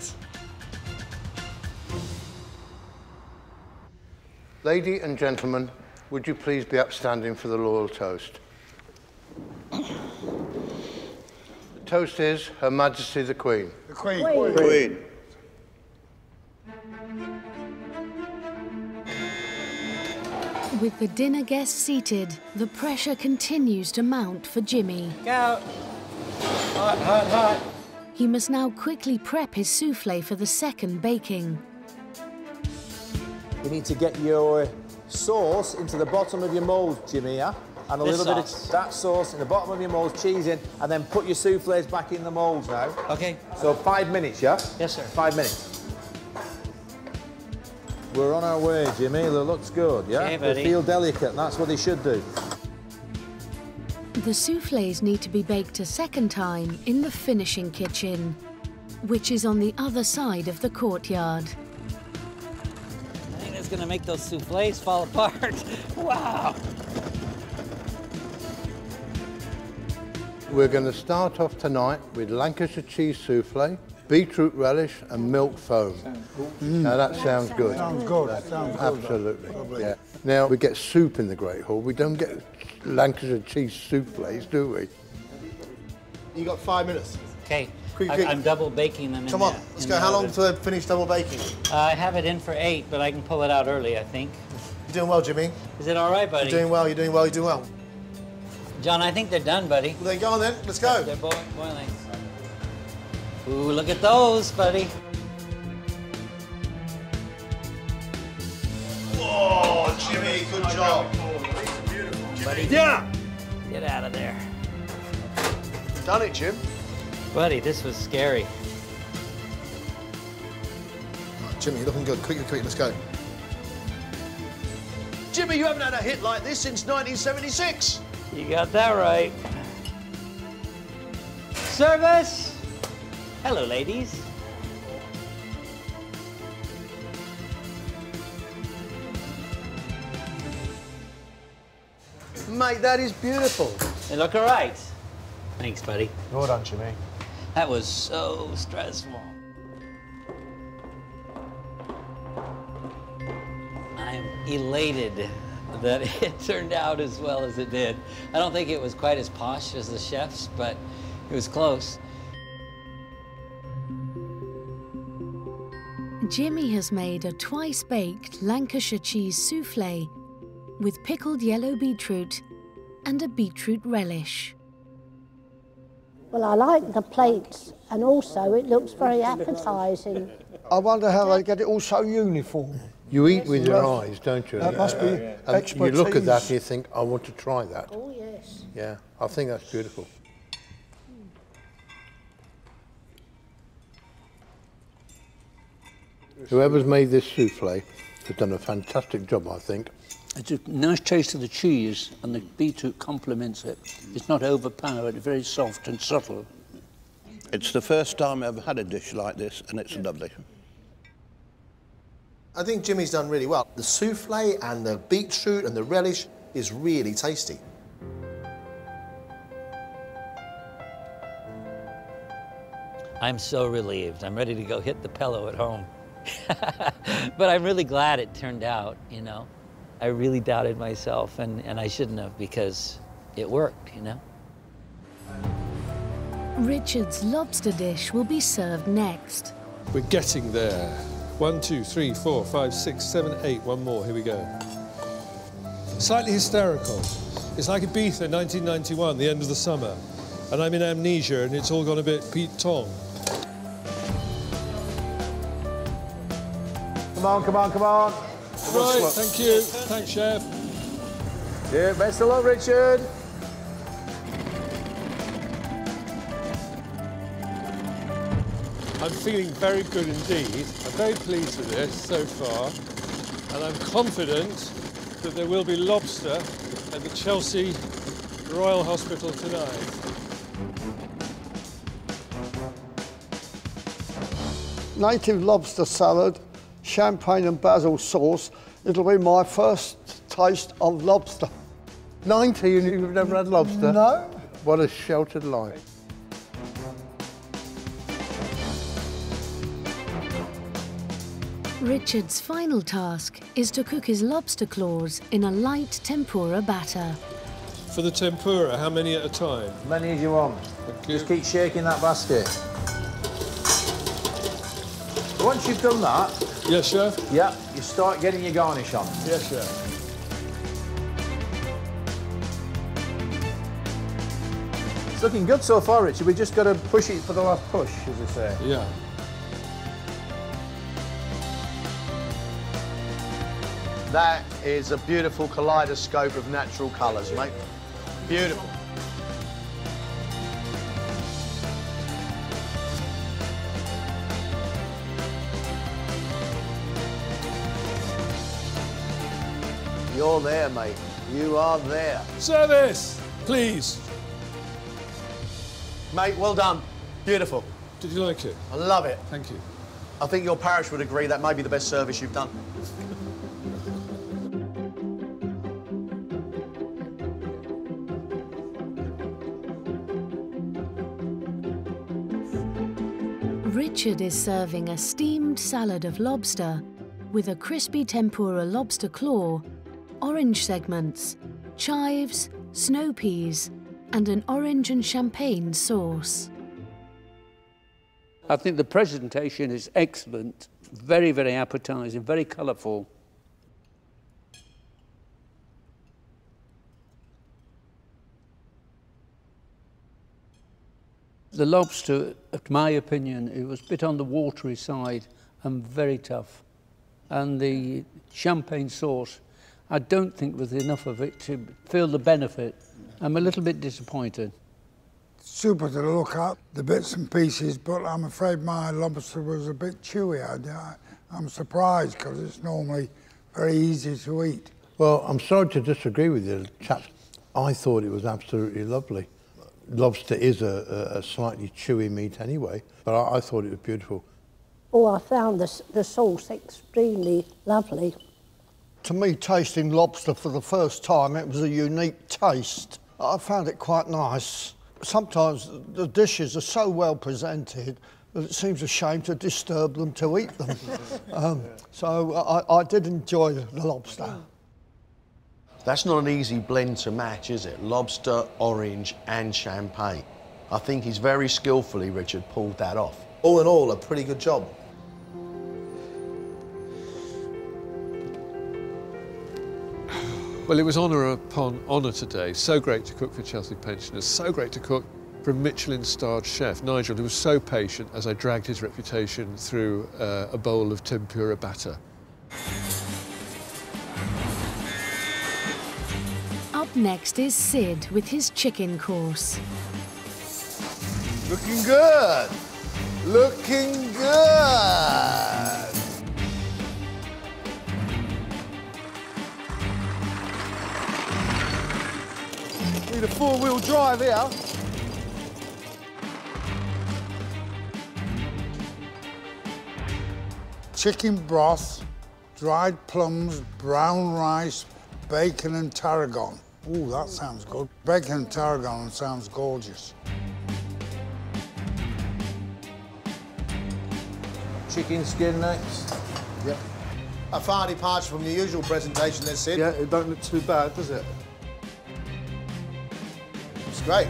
Lady and gentlemen, would you please be upstanding for the Loyal Toast? The toast is Her Majesty the Queen. The Queen. Queen. Queen. With the dinner guests seated, the pressure continues to mount for Jimmy. Go! Hot, hot, hot. He must now quickly prep his soufflé for the second baking. You need to get your sauce into the bottom of your mould, Jimmy, yeah? And a little bit of that sauce in the bottom of your mould, cheese in, and then put your soufflés back in the moulds now. OK. So 5 minutes, yeah? Yes, sir. 5 minutes. We're on our way, Jimmy. It looks good, yeah? Hey, buddy. They feel delicate, and that's what they should do. The soufflés need to be baked a second time in the finishing kitchen, which is on the other side of the courtyard. Going to make those soufflés fall apart. Wow! We're going to start off tonight with Lancashire cheese soufflé, beetroot relish and milk foam. Now that sounds good. Sounds good. Absolutely. Good. Yeah. Now we get soup in the Great Hall. We don't get Lancashire cheese soufflés, do we? You got 5 minutes. Okay. I'm double baking them. Come on, let's go. How long to finish double baking? I have it in for 8, but I can pull it out early, I think. You're doing well, Jimmy. Is it all right, buddy? You're doing well, you're doing well, you're doing well. John, I think they're done, buddy. Well, then go on then, let's go. They're boiling. Ooh, look at those, buddy. Whoa, Jimmy, good job. Beautiful. Buddy, yeah! Get out of there. Done it, Jim. Buddy, this was scary. Oh, Jimmy, you're looking good. Quickly, quickly, let's go. Jimmy, you haven't had a hit like this since 1976. You got that right. Service! Hello, ladies. Mate, that is beautiful. They look all right. Thanks, buddy. Well done, Jimmy. That was so stressful. I'm elated that it turned out as well as it did. I don't think it was quite as posh as the chef's, but it was close. Jimmy has made a twice-baked Lancashire cheese soufflé with pickled yellow beetroot and a beetroot relish. Well, I like the plates, and also it looks very appetising. I wonder how they get it all so uniform. You eat with your eyes, don't you? That must be expertise. You look at that and you think, I want to try that. Oh, yes. Yeah, I think that's beautiful. Whoever's made this soufflé has done a fantastic job, I think. It's a nice taste of the cheese, and the beetroot complements it. It's not overpowered, very soft and subtle. It's the first time I've ever had a dish like this, and it's lovely. I think Jimmy's done really well. The soufflé and the beetroot and the relish is really tasty. I'm so relieved. I'm ready to go hit the pillow at home. But I'm really glad it turned out, you know. I really doubted myself, and I shouldn't have, because it worked, you know? Richard's lobster dish will be served next. We're getting there. 1, 2, 3, 4, 5, 6, 7, 8. One more, here we go. Slightly hysterical. It's like Ibiza in 1991, the end of the summer, and I'm in amnesia, and it's all gone a bit Pete Tong. Come on, come on, come on. Right, thank you. Thanks, Chef. Yeah, best of luck, Richard. I'm feeling very good indeed. I'm very pleased with this so far. And I'm confident that there will be lobster at the Chelsea Royal Hospital tonight. Native lobster salad, champagne and basil sauce. It'll be my first taste of lobster. 90 and you've never had lobster? No. What a sheltered life. Richard's final task is to cook his lobster claws in a light tempura batter. For the tempura, how many at a time? As many as you want. You. Just keep shaking that basket. Once you've done that... Yes, Chef? Yeah, you start getting your garnish on. Yes, Chef. It's looking good so far, Richard. We've just got to push it for the last push, as they say. Yeah. That is a beautiful kaleidoscope of natural colours, mate. Beautiful. You're there, mate. You are there. Service, please. Mate, well done. Beautiful. Did you like it? I love it. Thank you. I think your parish would agree that may be the best service you've done. Richard is serving a steamed salad of lobster with a crispy tempura lobster claw, orange segments, chives, snow peas, and an orange and champagne sauce. I think the presentation is excellent, very, very appetising, very colourful. The lobster, in my opinion, it was a bit on the watery side and very tough. And the champagne sauce, I don't think there was enough of it to feel the benefit. I'm a little bit disappointed. Super to look at, the bits and pieces, but I'm afraid my lobster was a bit chewy. I'm surprised, because it's normally very easy to eat. Well, I'm sorry to disagree with you, chaps. I thought it was absolutely lovely. Lobster is a slightly chewy meat anyway, but I thought it was beautiful. Oh, I found the sauce extremely lovely. To me, tasting lobster for the first time, it was a unique taste. I found it quite nice. Sometimes the dishes are so well presented that it seems a shame to disturb them to eat them. So I did enjoy the lobster. That's not an easy blend to match, is it? Lobster, orange and champagne. I think he's very skillfully, Richard, pulled that off. All in all, a pretty good job. Well, it was honour upon honour today. So great to cook for Chelsea Pensioners, so great to cook for a Michelin-starred chef, Nigel, who was so patient as I dragged his reputation through a bowl of tempura batter. Up next is Sid with his chicken course. Looking good! Looking good! Need a four-wheel drive here. Chicken broth, dried plums, brown rice, bacon and tarragon. Ooh, that sounds good. Bacon and tarragon sounds gorgeous. Chicken skin next. Yep. A far departure from the usual presentation, that's it. Yeah, it don't look too bad, does it? Great.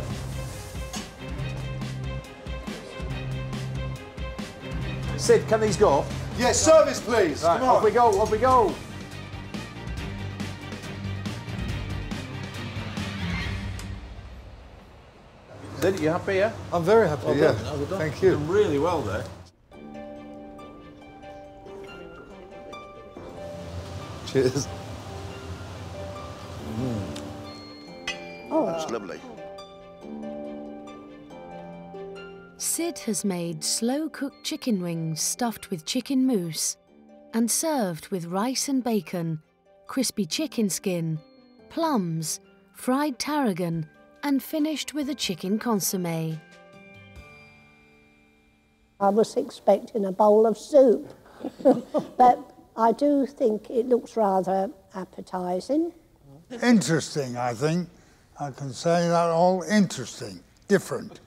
Sid, can these go? Yes, service please. Right, come on. Off we go, off we go. Sid, you happy, yeah? I'm very happy, well done. Yeah. Well done. Thank you. You've done really well there. Cheers. Oh, that's lovely. Sid has made slow-cooked chicken wings stuffed with chicken mousse and served with rice and bacon, crispy chicken skin, plums, fried tarragon, and finished with a chicken consommé. I was expecting a bowl of soup, but I do think it looks rather appetising. Interesting, I think. I can say that all interesting, different.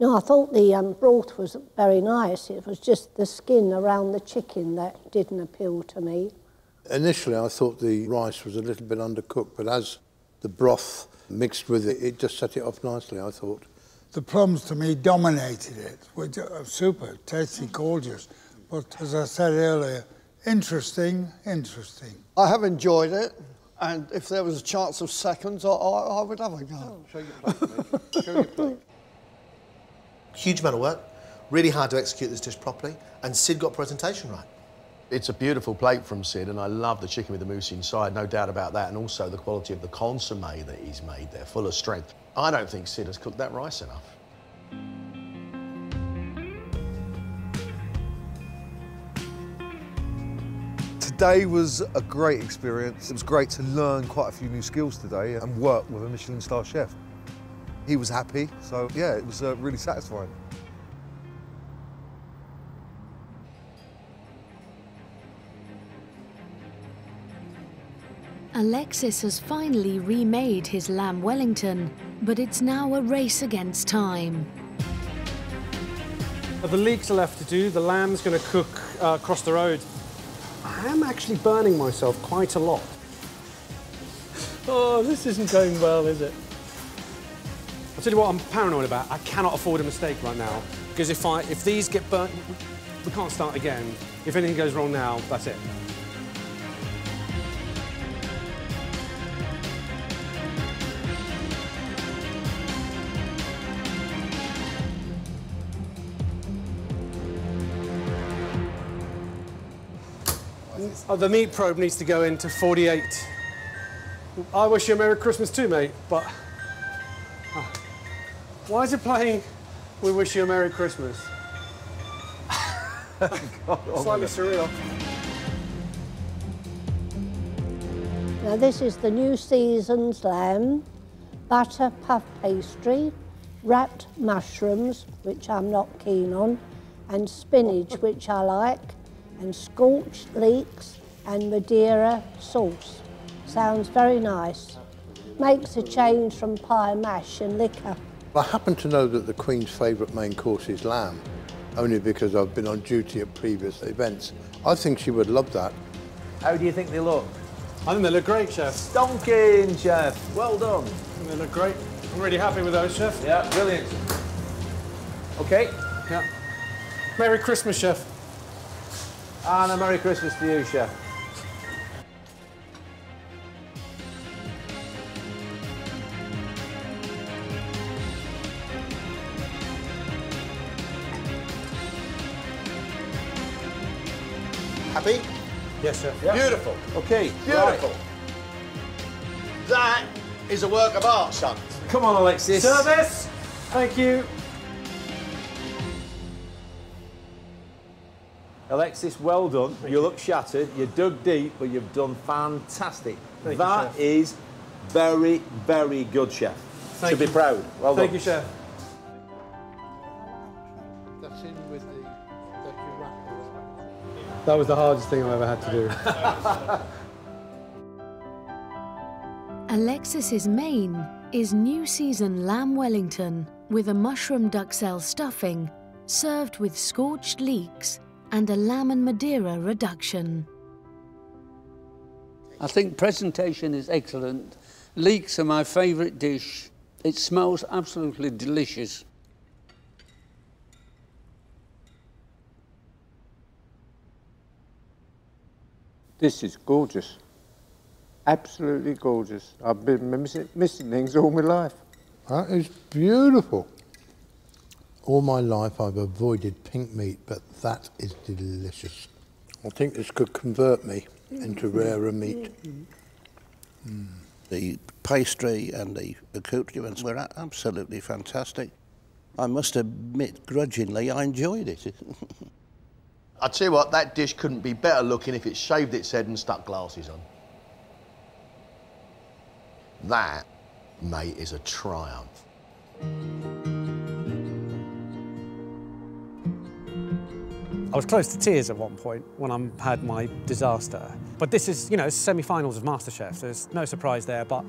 No, I thought the broth was very nice. It was just the skin around the chicken that didn't appeal to me. Initially, I thought the rice was a little bit undercooked, but as the broth mixed with it, it just set it off nicely, I thought. The plums, to me, dominated it, which are super, tasty, gorgeous. But as I said earlier, interesting, interesting. I have enjoyed it, and if there was a chance of seconds, I would have a go. Oh. Show your plate, mate. Show your plate. Huge amount of work, really hard to execute this dish properly, and Sid got presentation right. It's a beautiful plate from Sid, and I love the chicken with the mousse inside, no doubt about that, and also the quality of the consommé that he's made there, full of strength. I don't think Sid has cooked that rice enough. Today was a great experience. It was great to learn quite a few new skills today and work with a Michelin-star chef. He was happy, so yeah, it was really satisfying. Alexis has finally remade his lamb Wellington, but it's now a race against time. The leeks are left to do, the lamb's going to cook across the road. I am actually burning myself quite a lot. Oh, this isn't going well, is it? I'll tell you what I'm paranoid about. I cannot afford a mistake right now, because if these get burnt, we can't start again. If anything goes wrong now, that's it. Oh, the meat probe needs to go into 48. I wish you a Merry Christmas too, mate, but... Why is it playing We Wish You a Merry Christmas? God, slightly surreal. Now this is the new season's lamb, butter puff pastry, wrapped mushrooms, which I'm not keen on, and spinach, which I like, and scorched leeks and Madeira sauce. Sounds very nice. Makes a change from pie mash and liquor. I happen to know that the Queen's favourite main course is lamb, only because I've been on duty at previous events. I think she would love that. How do you think they look? I think they look great, Chef. Stonking, Chef. Well done. I think they look great. I'm really happy with those, Chef. Yeah, brilliant. OK. Yeah. Merry Christmas, Chef. And a Merry Christmas to you, Chef. Happy? Yes, sir. Yep. Beautiful. Okay, beautiful. Right. That is a work of art, son. Come on, Alexis. Service. Thank you. Alexis, well done. You look shattered. You dug deep, but you've done fantastic. That is very, very good, Chef. Should be proud. Well done. Thank you, Chef. That was the hardest thing I've ever had to do. Alexis's main is new season lamb Wellington with a mushroom duxelle stuffing, served with scorched leeks and a lamb and Madeira reduction. I think presentation is excellent. Leeks are my favourite dish. It smells absolutely delicious. This is gorgeous, absolutely gorgeous. I've been missing things all my life. That is beautiful. All my life I've avoided pink meat, but that is delicious. I think this could convert me into rarer meat. The pastry and the accoutrements were absolutely fantastic. I must admit, grudgingly, I enjoyed it. I tell you what, that dish couldn't be better looking if it shaved its head and stuck glasses on. That, mate, is a triumph. I was close to tears at one point when I had my disaster. But this is, you know, semi-finals of MasterChef. There's no surprise there, but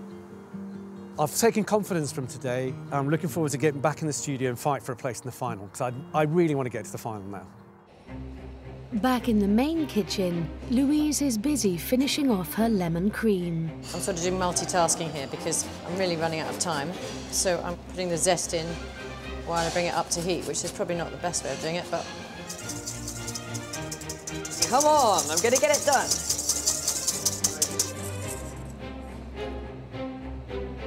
I've taken confidence from today. I'm looking forward to getting back in the studio and fight for a place in the final, because I really want to get to the final now. Back in the main kitchen, Louise is busy finishing off her lemon cream. I'm sort of doing multitasking here because I'm really running out of time. So I'm putting the zest in while I bring it up to heat, which is probably not the best way of doing it, but... Come on, I'm going to get it done.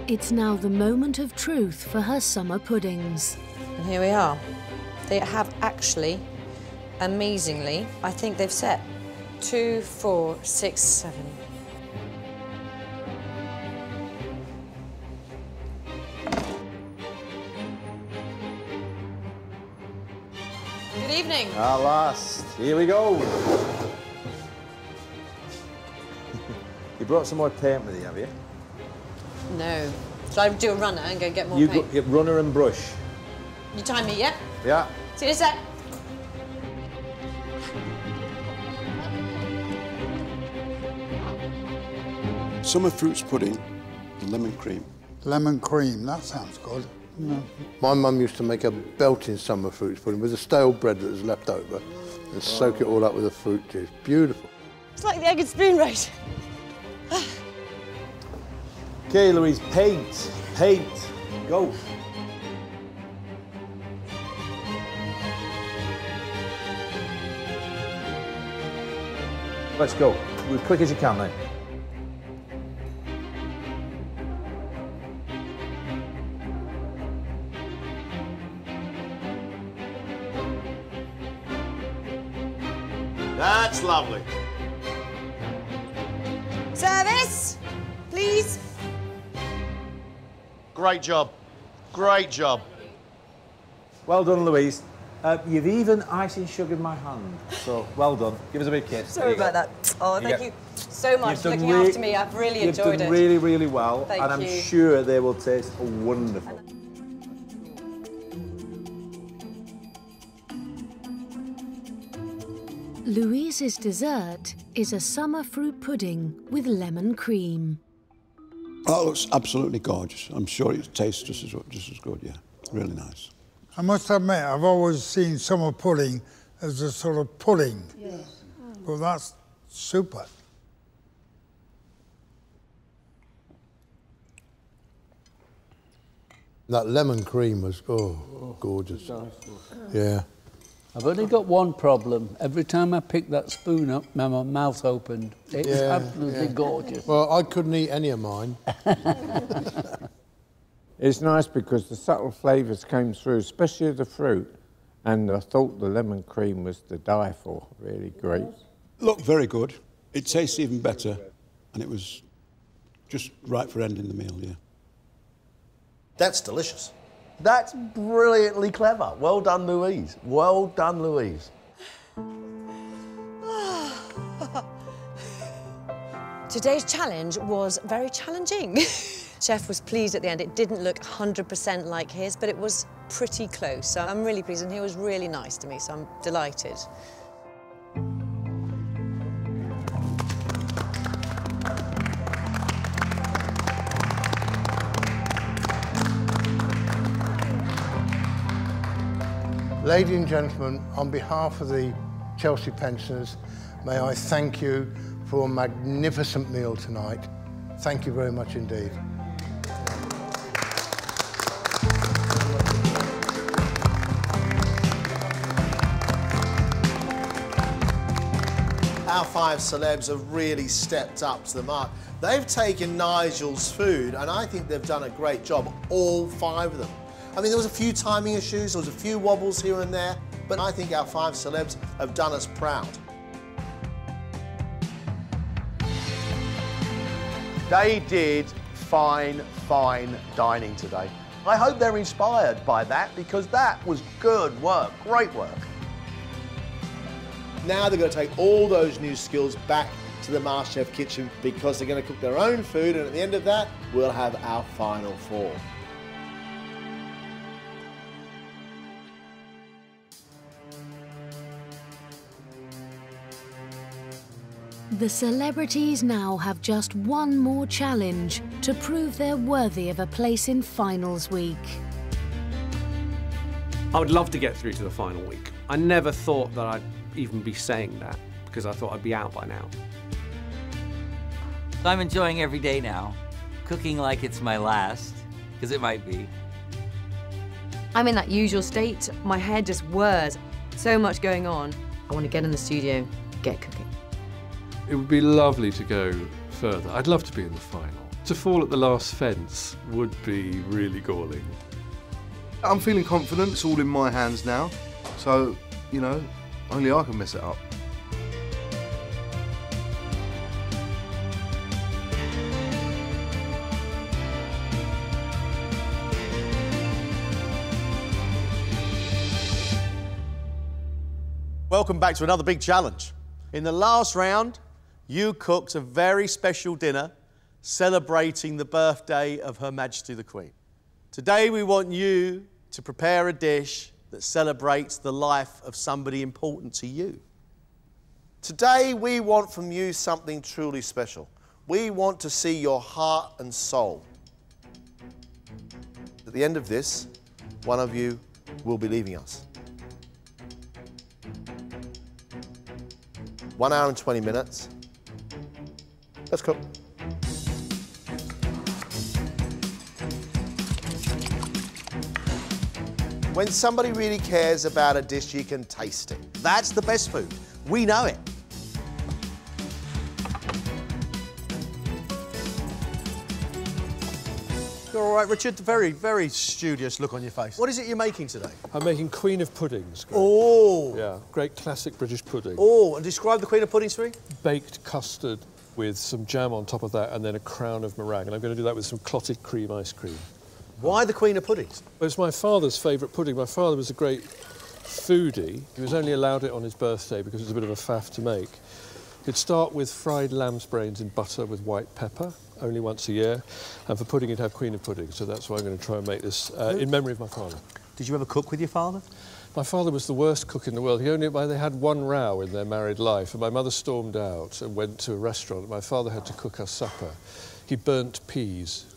It's now the moment of truth for her summer puddings. And here we are. They have actually... amazingly, I think they've set 2, 4, 6, 7. Good evening. Our last. Here we go. You brought some more paint with you, have you? No. Shall I do a runner and go get more paint? You runner and brush. You time me, yeah? Yeah. See you in a sec. Summer fruits pudding, lemon cream. Lemon cream, that sounds good. Mm. My mum used to make a belting summer fruits pudding with the stale bread that was left over and soak it all up with the fruit juice. Beautiful. It's like the egg and spoon race. OK, Louise, paint, go. Let's go, as quick as you can then. That's lovely. Service, please. Great job. Great job. Well done, Louise. You've even icing sugared my hand, so well done. Give us a big kiss. Sorry about that. Oh, thank you so much for looking after me. I've really enjoyed it. You've done really, really well, and I'm sure they will taste wonderful. Louise's dessert is a summer fruit pudding with lemon cream. Oh, it looks absolutely gorgeous. I'm sure it tastes just as good, yeah. Really nice. I must admit, I've always seen summer pudding as a sort of pudding. Yes. Well, that's super. That lemon cream was, oh gorgeous. Nice. Yeah. I've only got one problem. Every time I picked that spoon up, my mouth opened. It was absolutely gorgeous. Well, I couldn't eat any of mine. It's nice because the subtle flavours came through, especially the fruit, and I thought the lemon cream was to die for. Really great. Looked very good. It tastes even better, and it was just right for ending the meal, yeah. That's delicious. That's brilliantly clever. Well done, Louise. Well done, Louise. Today's challenge was very challenging. Chef was pleased at the end. It didn't look 100% like his, but it was pretty close. So I'm really pleased, and he was really nice to me, so I'm delighted. Ladies and gentlemen, on behalf of the Chelsea Pensioners, may I thank you for a magnificent meal tonight. Thank you very much indeed. Our five celebs have really stepped up to the mark. They've taken Nigel's food, and I think they've done a great job, all five of them. I mean, there was a few timing issues, there was a few wobbles here and there, but I think our five celebs have done us proud. They did fine, fine dining today. I hope they're inspired by that, because that was good work, great work. Now they're going to take all those new skills back to the MasterChef kitchen, because they're going to cook their own food, and at the end of that, we'll have our final four. The celebrities now have just one more challenge to prove they're worthy of a place in finals week. I would love to get through to the final week. I never thought that I'd even be saying that, because I thought I'd be out by now. I'm enjoying every day now, cooking like it's my last, because it might be. I'm in that usual state. My head just whirs. So much going on. I want to get in the studio, get cooking. It would be lovely to go further. I'd love to be in the final. To fall at the last fence would be really galling. I'm feeling confident. It's all in my hands now. So, you know, only I can mess it up. Welcome back to another big challenge. In the last round, you cooked a very special dinner celebrating the birthday of Her Majesty the Queen. Today we want you to prepare a dish that celebrates the life of somebody important to you. Today we want from you something truly special. We want to see your heart and soul. At the end of this, one of you will be leaving us. 1 hour and 20 minutes. Let's cook. When somebody really cares about a dish, you can taste it. That's the best food. We know it. You're all right, Richard? Very, very studious look on your face. What is it you're making today? I'm making Queen of Puddings. Greg. Oh! Yeah, great classic British pudding. Oh, and describe the Queen of Puddings for me. Baked custard with some jam on top of that and then a crown of meringue. And I'm going to do that with some clotted cream ice cream. Why the Queen of Puddings? Well, it's my father's favourite pudding. My father was a great foodie. He was only allowed it on his birthday because it was a bit of a faff to make. He'd start with fried lamb's brains in butter with white pepper. Only once a year, and for pudding, you'd have Queen of Pudding, so that's why I'm going to try and make this in memory of my father. Did you ever cook with your father? My father was the worst cook in the world. They had one row in their married life, and my mother stormed out and went to a restaurant. My father had to cook us supper. He burnt peas.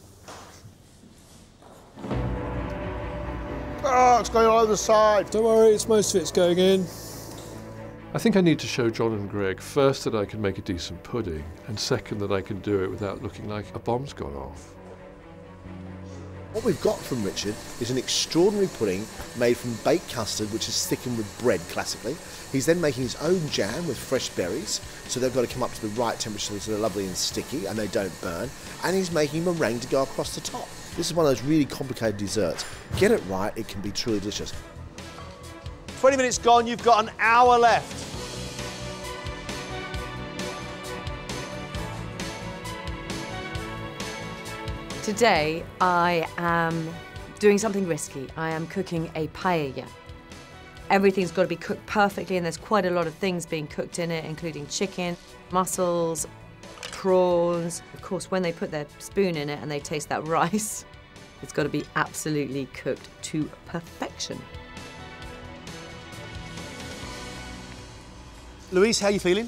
Ah, it's going all over the side. Don't worry, it's most of it's going in. I think I need to show John and Greg, first, that I can make a decent pudding, and second, that I can do it without looking like a bomb's gone off. What we've got from Richard is an extraordinary pudding made from baked custard, which is thickened with bread, classically. He's then making his own jam with fresh berries, so they've got to come up to the right temperature so they're lovely and sticky, and they don't burn. And he's making meringue to go across the top. This is one of those really complicated desserts. Get it right, it can be truly delicious. 20 minutes gone, you've got an hour left. Today, I am doing something risky. I am cooking a paella. Everything's got to be cooked perfectly, and there's quite a lot of things being cooked in it, including chicken, mussels, prawns. Of course, when they put their spoon in it and they taste that rice, it's got to be absolutely cooked to perfection. Louise, how are you feeling?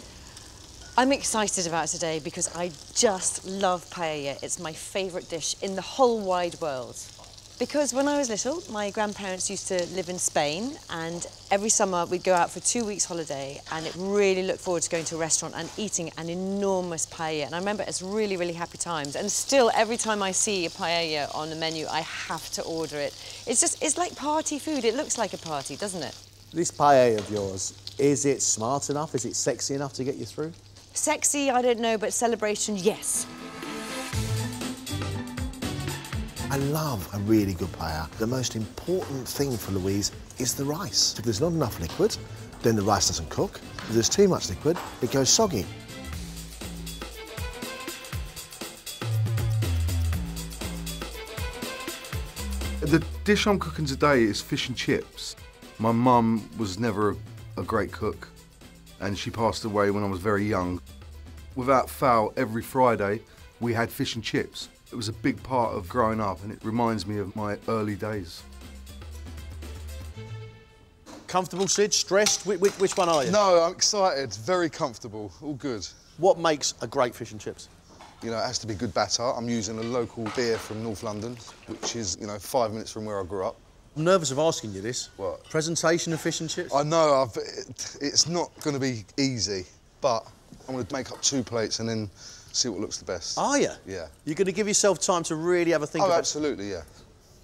I'm excited about today because I just love paella. It's my favourite dish in the whole wide world. Because when I was little, my grandparents used to live in Spain, and every summer we'd go out for 2 weeks holiday, and it really looked forward to going to a restaurant and eating an enormous paella. And I remember it's really, really happy times. And still, every time I see a paella on the menu, I have to order it. It's just, it's like party food. It looks like a party, doesn't it? This paella of yours, is it smart enough? Is it sexy enough to get you through? Sexy, I don't know, but celebration, yes. I love a really good paella. The most important thing for Louise is the rice. If there's not enough liquid, then the rice doesn't cook. If there's too much liquid, it goes soggy. The dish I'm cooking today is fish and chips. My mum was never a great cook, and she passed away when I was very young. Without fail, every Friday, we had fish and chips. It was a big part of growing up, and it reminds me of my early days. Comfortable, Sid? Stressed? Which one are you? No, I'm excited. Very comfortable. All good. What makes a great fish and chips? You know, it has to be good batter. I'm using a local beer from North London, which is, you know, 5 minutes from where I grew up. I'm nervous of asking you this. What? Presentation of fish and chips? I know. It's not going to be easy, but I'm going to make up 2 plates and then see what looks the best. Are you? Yeah. You're going to give yourself time to really have a think about it? Oh, absolutely, yeah.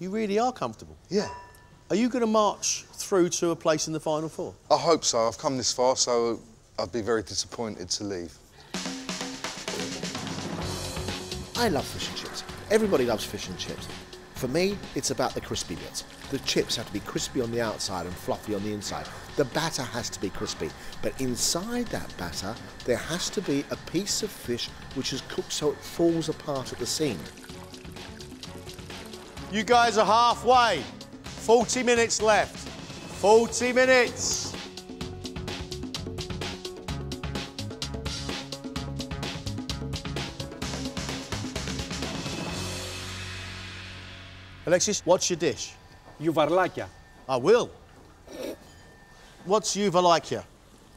You really are comfortable? Yeah. Are you going to march through to a place in the final four? I hope so. I've come this far, so I'd be very disappointed to leave. I love fish and chips. Everybody loves fish and chips. For me, it's about the crispy bits. The chips have to be crispy on the outside and fluffy on the inside. The batter has to be crispy, but inside that batter, there has to be a piece of fish which is cooked so it falls apart at the seam. You guys are halfway. 40 minutes left. 40 minutes. Alexis, what's your dish? Yuvarlakya. I will. What's yuvarlakya?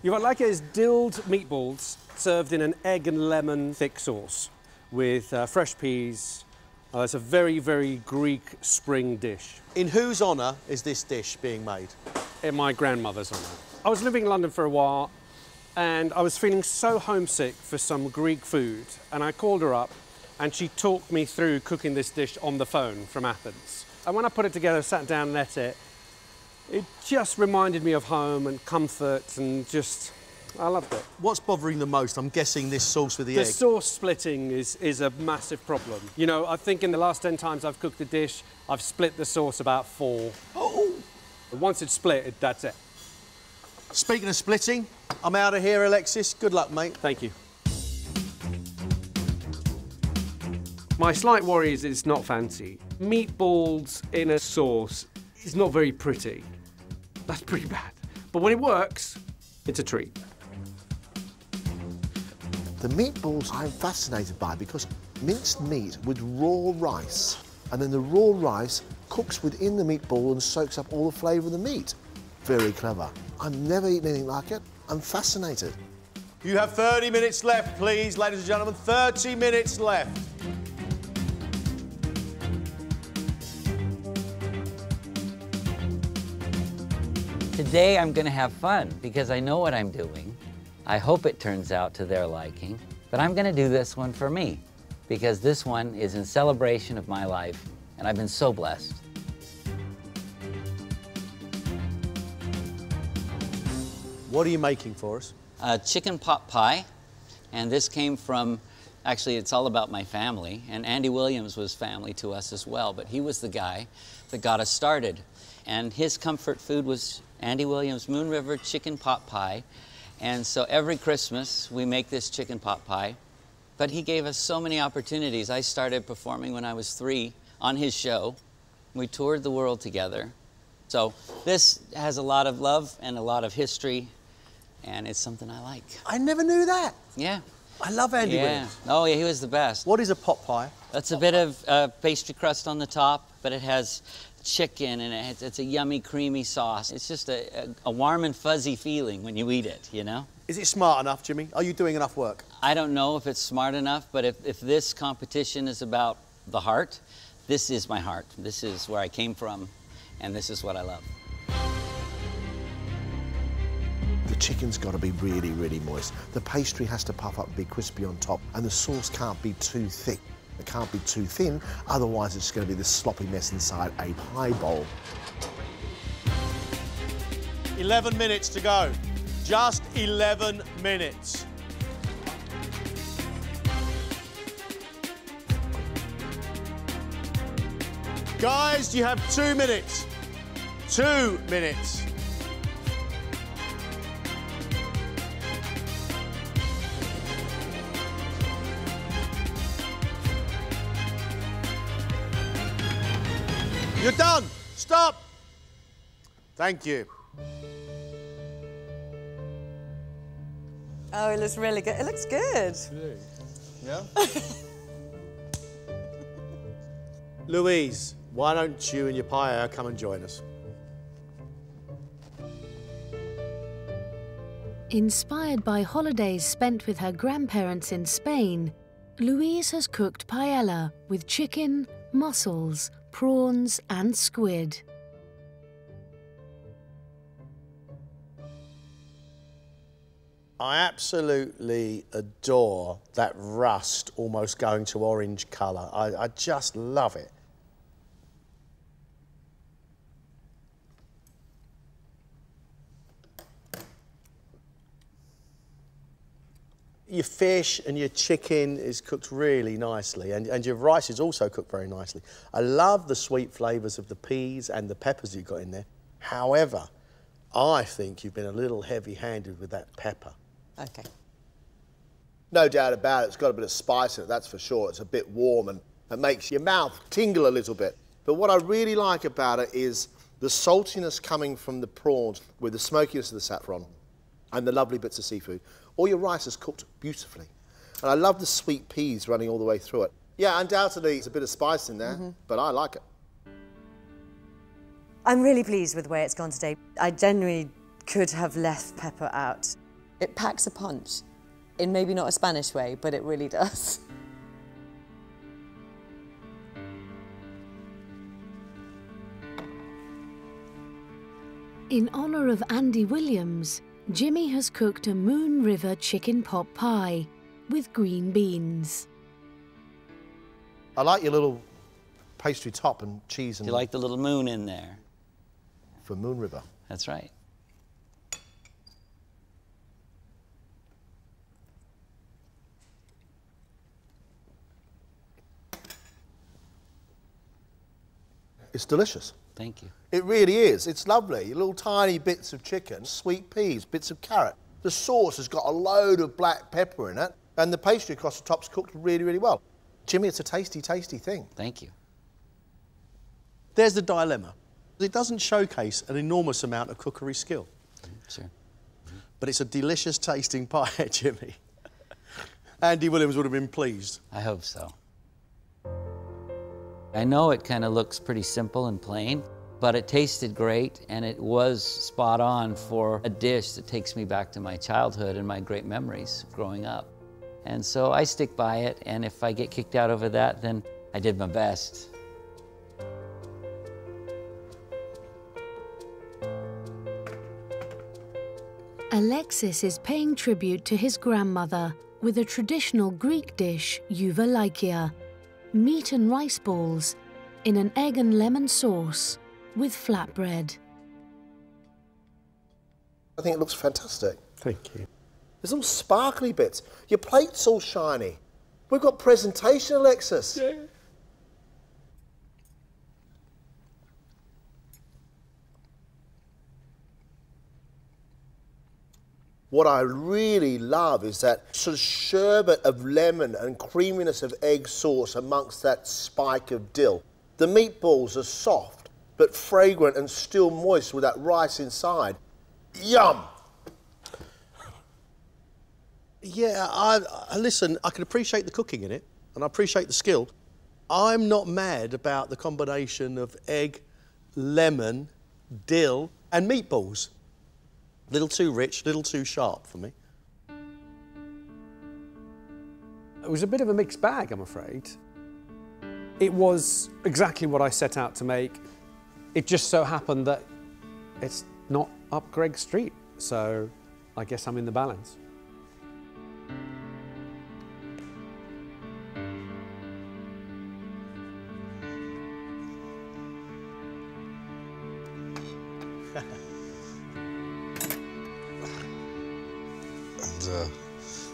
Yuvarlakya is dilled meatballs served in an egg and lemon thick sauce with fresh peas. It's a very, very Greek spring dish. In whose honour is this dish being made? In my grandmother's honour. I was living in London for a while and I was feeling so homesick for some Greek food, and I called her up and she talked me through cooking this dish on the phone from Athens. And when I put it together, sat down and ate it, it just reminded me of home and comfort and just, I loved it. What's bothering the most? I'm guessing this sauce with the egg. The sauce splitting is a massive problem. You know, I think in the last 10 times I've cooked the dish, I've split the sauce about 4. Oh! Once it's split, that's it. Speaking of splitting, I'm out of here, Alexis. Good luck, mate. Thank you. My slight worry is it's not fancy. Meatballs in a sauce is not very pretty. That's pretty bad. But when it works, it's a treat. The meatballs I'm fascinated by because minced meat with raw rice, and then the raw rice cooks within the meatball and soaks up all the flavour of the meat. Very clever. I've never eaten anything like it. I'm fascinated. You have 30 minutes left, please, ladies and gentlemen. 30 minutes left. Today I'm going to have fun because I know what I'm doing. I hope it turns out to their liking, but I'm going to do this one for me because this one is in celebration of my life and I've been so blessed. What are you making for us? A chicken pot pie, and this came from, actually it's all about my family, and Andy Williams was family to us as well, but he was the guy that got us started, and his comfort food was Andy Williams' Moon River chicken pot pie. And so every Christmas we make this chicken pot pie. But he gave us so many opportunities. I started performing when I was 3 on his show. We toured the world together. So this has a lot of love and a lot of history, and it's something I like. I never knew that. Yeah. I love Andy Williams. Oh yeah, he was the best. What is a pot pie? That's a bit of pastry crust on the top, but it has chicken and it's a yummy, creamy sauce. It's just a warm and fuzzy feeling when you eat it, you know? Is it smart enough, Jimmy? Are you doing enough work? I don't know if it's smart enough, but if this competition is about the heart, this is my heart. This is where I came from, and this is what I love. The chicken's got to be really, really moist. The pastry has to puff up and be crispy on top, and the sauce can't be too thick. It can't be too thin, otherwise it's going to be this sloppy mess inside a pie bowl. 11 minutes to go. Just 11 minutes. Guys, you have 2 minutes. 2 minutes. You're done. Stop. Thank you. Oh, it looks really good. It looks good. Yeah? Louise, why don't you and your paella come and join us? Inspired by holidays spent with her grandparents in Spain, Louise has cooked paella with chicken, mussels, prawns and squid. I absolutely adore that rust almost going to orange colour. I just love it. Your fish and your chicken is cooked really nicely, and your rice is also cooked very nicely. I love the sweet flavours of the peas and the peppers you've got in there. However, I think you've been a little heavy-handed with that pepper. OK. No doubt about it, it's got a bit of spice in it, that's for sure. It's a bit warm and it makes your mouth tingle a little bit. But what I really like about it is the saltiness coming from the prawns with the smokiness of the saffron and the lovely bits of seafood. All your rice is cooked beautifully. And I love the sweet peas running all the way through it. Yeah, undoubtedly, there's a bit of spice in there, but I like it. I'm really pleased with the way it's gone today. I genuinely could have left pepper out. It packs a punch, in maybe not a Spanish way, but it really does. In honour of Andy Williams, Jimmy has cooked a Moon River chicken pot pie with green beans. I like your little pastry top and cheese and... You like the little moon in there? For Moon River. That's right. It's delicious. Thank you. It really is. It's lovely. Little tiny bits of chicken, sweet peas, bits of carrot. The sauce has got a load of black pepper in it, and the pastry across the top's cooked really, really well. Jimmy, it's a tasty, tasty thing. Thank you. There's the dilemma. It doesn't showcase an enormous amount of cookery skill. Sure. But it's a delicious tasting pie, Jimmy. Andy Williams would have been pleased. I hope so. I know it kind of looks pretty simple and plain, but it tasted great and it was spot on for a dish that takes me back to my childhood and my great memories growing up. And so I stick by it, and if I get kicked out over that, then I did my best. Alexis is paying tribute to his grandmother with a traditional Greek dish, Euvalakia, meat and rice balls in an egg and lemon sauce with flatbread. I think it looks fantastic. Thank you. There's all sparkly bits. Your plate's all shiny. We've got presentation, Alexis. Yeah. What I really love is that sort of sherbet of lemon and creaminess of egg sauce amongst that spike of dill. The meatballs are soft, but fragrant and still moist with that rice inside. Yum! Yeah, listen, I can appreciate the cooking in it, and I appreciate the skill. I'm not mad about the combination of egg, lemon, dill, and meatballs. A little too rich, a little too sharp for me. It was a bit of a mixed bag, I'm afraid. It was exactly what I set out to make. It just so happened that it's not up Gregg's street, so I guess I'm in the balance.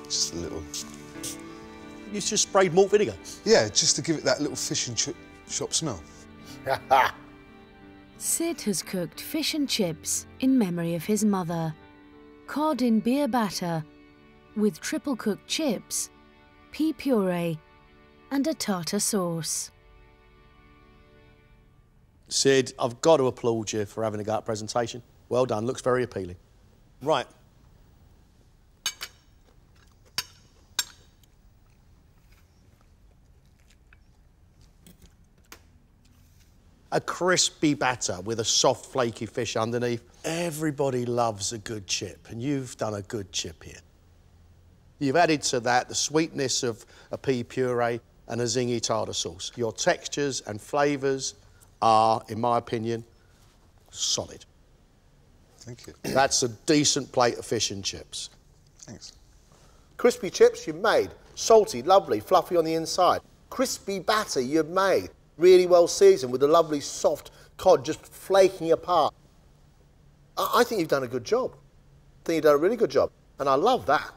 Just a little... You just sprayed malt vinegar? Yeah, just to give it that little fish and chip shop smell. Sid has cooked fish and chips in memory of his mother, cod in beer batter, with triple-cooked chips, pea puree, and a tartar sauce. Sid, I've got to applaud you for having a go at presentation. Well done, looks very appealing. Right. A crispy batter with a soft, flaky fish underneath. Everybody loves a good chip, and you've done a good chip here. You've added to that the sweetness of a pea puree and a zingy tartar sauce. Your textures and flavours are, in my opinion, solid. Thank you. That's a decent plate of fish and chips. Thanks. Crispy chips you've made. Salty, lovely, fluffy on the inside. Crispy batter you've made. Really well seasoned with a lovely soft cod just flaking apart. I think you've done a good job. I think you've done a really good job, and I love that.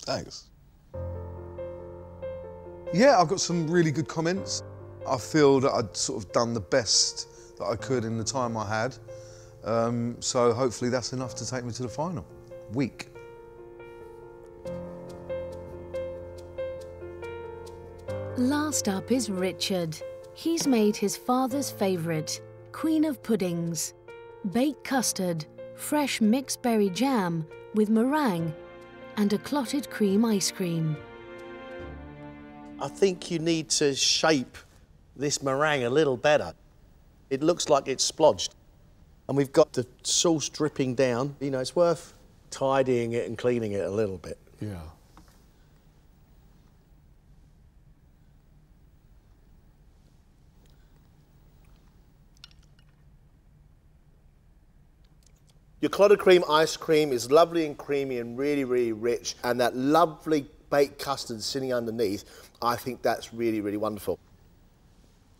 Thanks. Yeah, I've got some really good comments. I feel that I'd sort of done the best that I could in the time I had. So hopefully that's enough to take me to the final week. Last up is Richard. He's made his father's favourite, Queen of Puddings, baked custard, fresh mixed berry jam with meringue and a clotted cream ice cream. I think you need to shape this meringue a little better. It looks like it's splodged. And we've got the sauce dripping down. You know, it's worth tidying it and cleaning it a little bit. Yeah. Your clotted cream ice cream is lovely and creamy and really, really rich, and that lovely baked custard sitting underneath, I think that's really, really wonderful.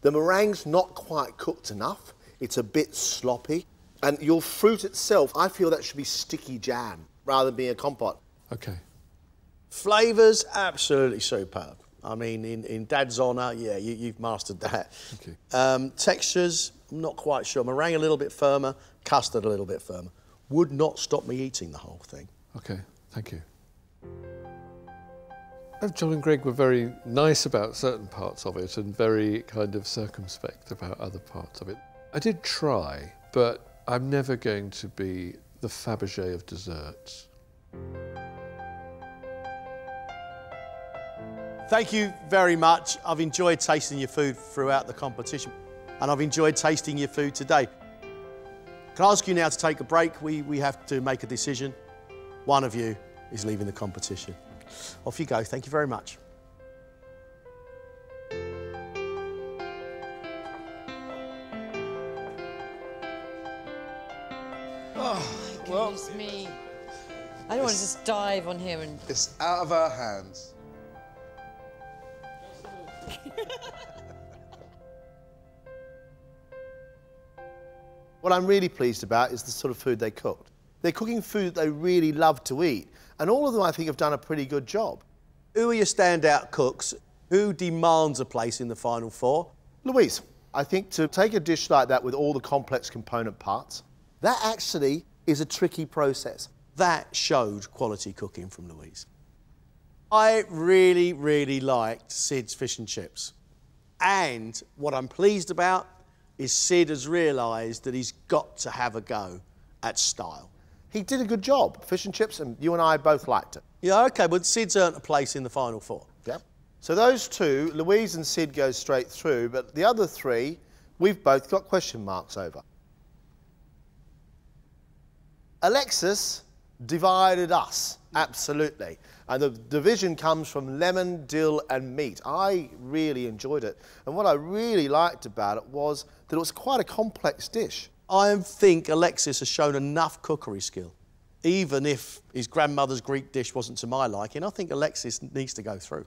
The meringue's not quite cooked enough. It's a bit sloppy. And your fruit itself, I feel that should be sticky jam rather than being a compote. OK. Flavours, absolutely superb. I mean, in Dad's honour, yeah, you've mastered that. Thank you. Textures, I'm not quite sure. Meringue a little bit firmer, custard a little bit firmer. Would not stop me eating the whole thing. OK, thank you. John and Greg were very nice about certain parts of it and very kind of circumspect about other parts of it. I did try, but I'm never going to be the Fabergé of desserts. Thank you very much. I've enjoyed tasting your food throughout the competition, and I've enjoyed tasting your food today. Can I ask you now to take a break? We have to make a decision. One of you is leaving the competition. Off you go. Thank you very much. Oh, well, goodness me. I don't want to just dive on here and... It's out of our hands. What I'm really pleased about is the sort of food they cooked. They're cooking food that they really love to eat, and all of them, I think, have done a pretty good job. Who are your standout cooks? Who demands a place in the final four? Louise. I think to take a dish like that with all the complex component parts, that actually is a tricky process. That showed quality cooking from Louise. I really, really liked Sid's fish and chips. And what I'm pleased about is Sid has realised that he's got to have a go at style. He did a good job, fish and chips, and you and I both liked it. Yeah, OK, but Sid's earned a place in the final four. Yeah. So those two, Louise and Sid, go straight through, but the other three, we've both got question marks over. Alexis divided us, absolutely. And the division comes from lemon, dill and meat. I really enjoyed it. And what I really liked about it was that it was quite a complex dish. I think Alexis has shown enough cookery skill. Even if his grandmother's Greek dish wasn't to my liking, I think Alexis needs to go through.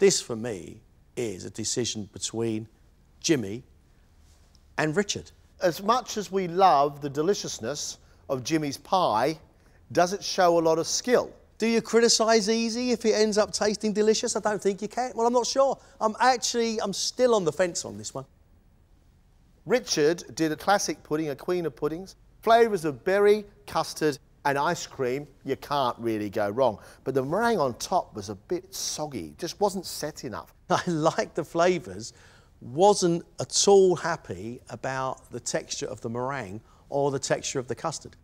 This, for me, is a decision between Jimmy and Richard. As much as we love the deliciousness of Jimmy's pie, does it show a lot of skill? Do you criticise easy if it ends up tasting delicious? I don't think you can. Well, I'm not sure. I'm still on the fence on this one. Richard did a classic pudding, a queen of puddings. Flavours of berry, custard and ice cream, you can't really go wrong. But the meringue on top was a bit soggy, just wasn't set enough. I like the flavours, wasn't at all happy about the texture of the meringue or the texture of the custard.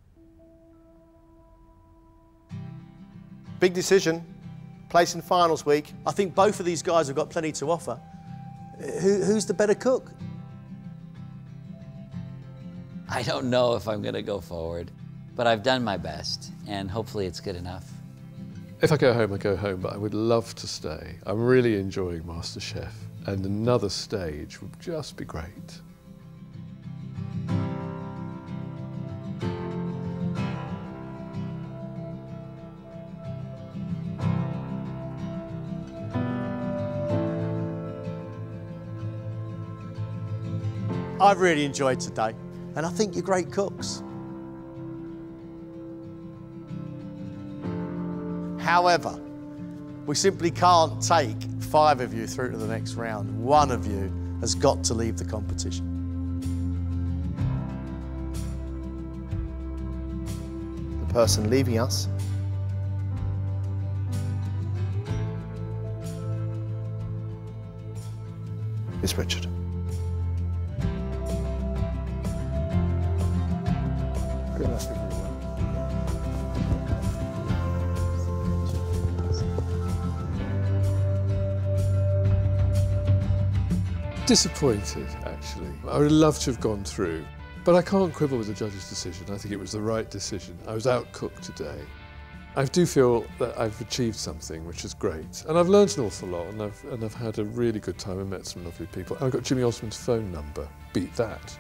Big decision, place in finals week. I think both of these guys have got plenty to offer. Who's the better cook? I don't know if I'm going to go forward, but I've done my best, and hopefully it's good enough. If I go home, but I would love to stay. I'm really enjoying MasterChef, and another stage would just be great. I've really enjoyed today, and I think you're great cooks. However, we simply can't take 5 of you through to the next round. One of you has got to leave the competition. The person leaving us is Richard. Disappointed, actually. I would love to have gone through, but I can't quibble with the judge's decision. I think it was the right decision. I was outcooked today. I do feel that I've achieved something, which is great. And I've learned an awful lot, and I've had a really good time and met some lovely people. I got Jimmy Osmond's phone number. Beat that.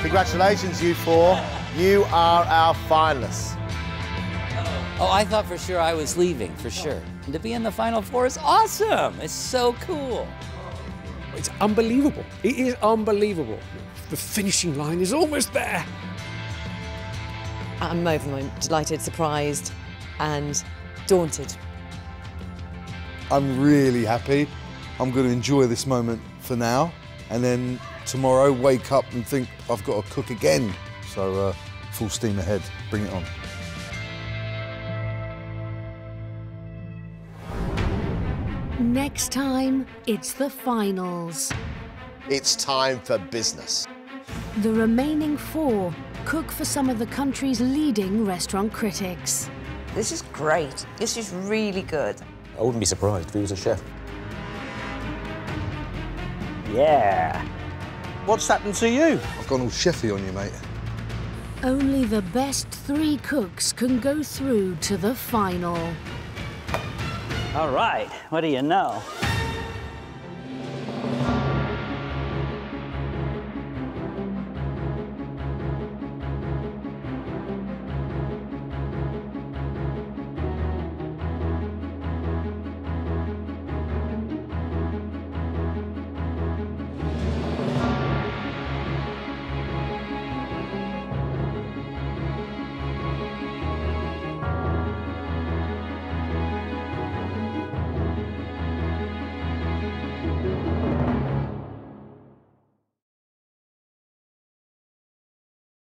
Congratulations, you four. You are our finalists. Oh, I thought for sure I was leaving, for sure. And to be in the final four is awesome. It's so cool. It's unbelievable. It is unbelievable. The finishing line is almost there. I'm overwhelmed, delighted, surprised, and daunted. I'm really happy. I'm going to enjoy this moment for now, and then tomorrow wake up and think I've got to cook again. So full steam ahead. Bring it on. Next time, it's the finals. It's time for business. The remaining 4 cook for some of the country's leading restaurant critics. This is great. This is really good. I wouldn't be surprised if he was a chef. Yeah. What's happened to you? I've gone all chefy on you, mate. Only the best 3 cooks can go through to the final. All right, what do you know?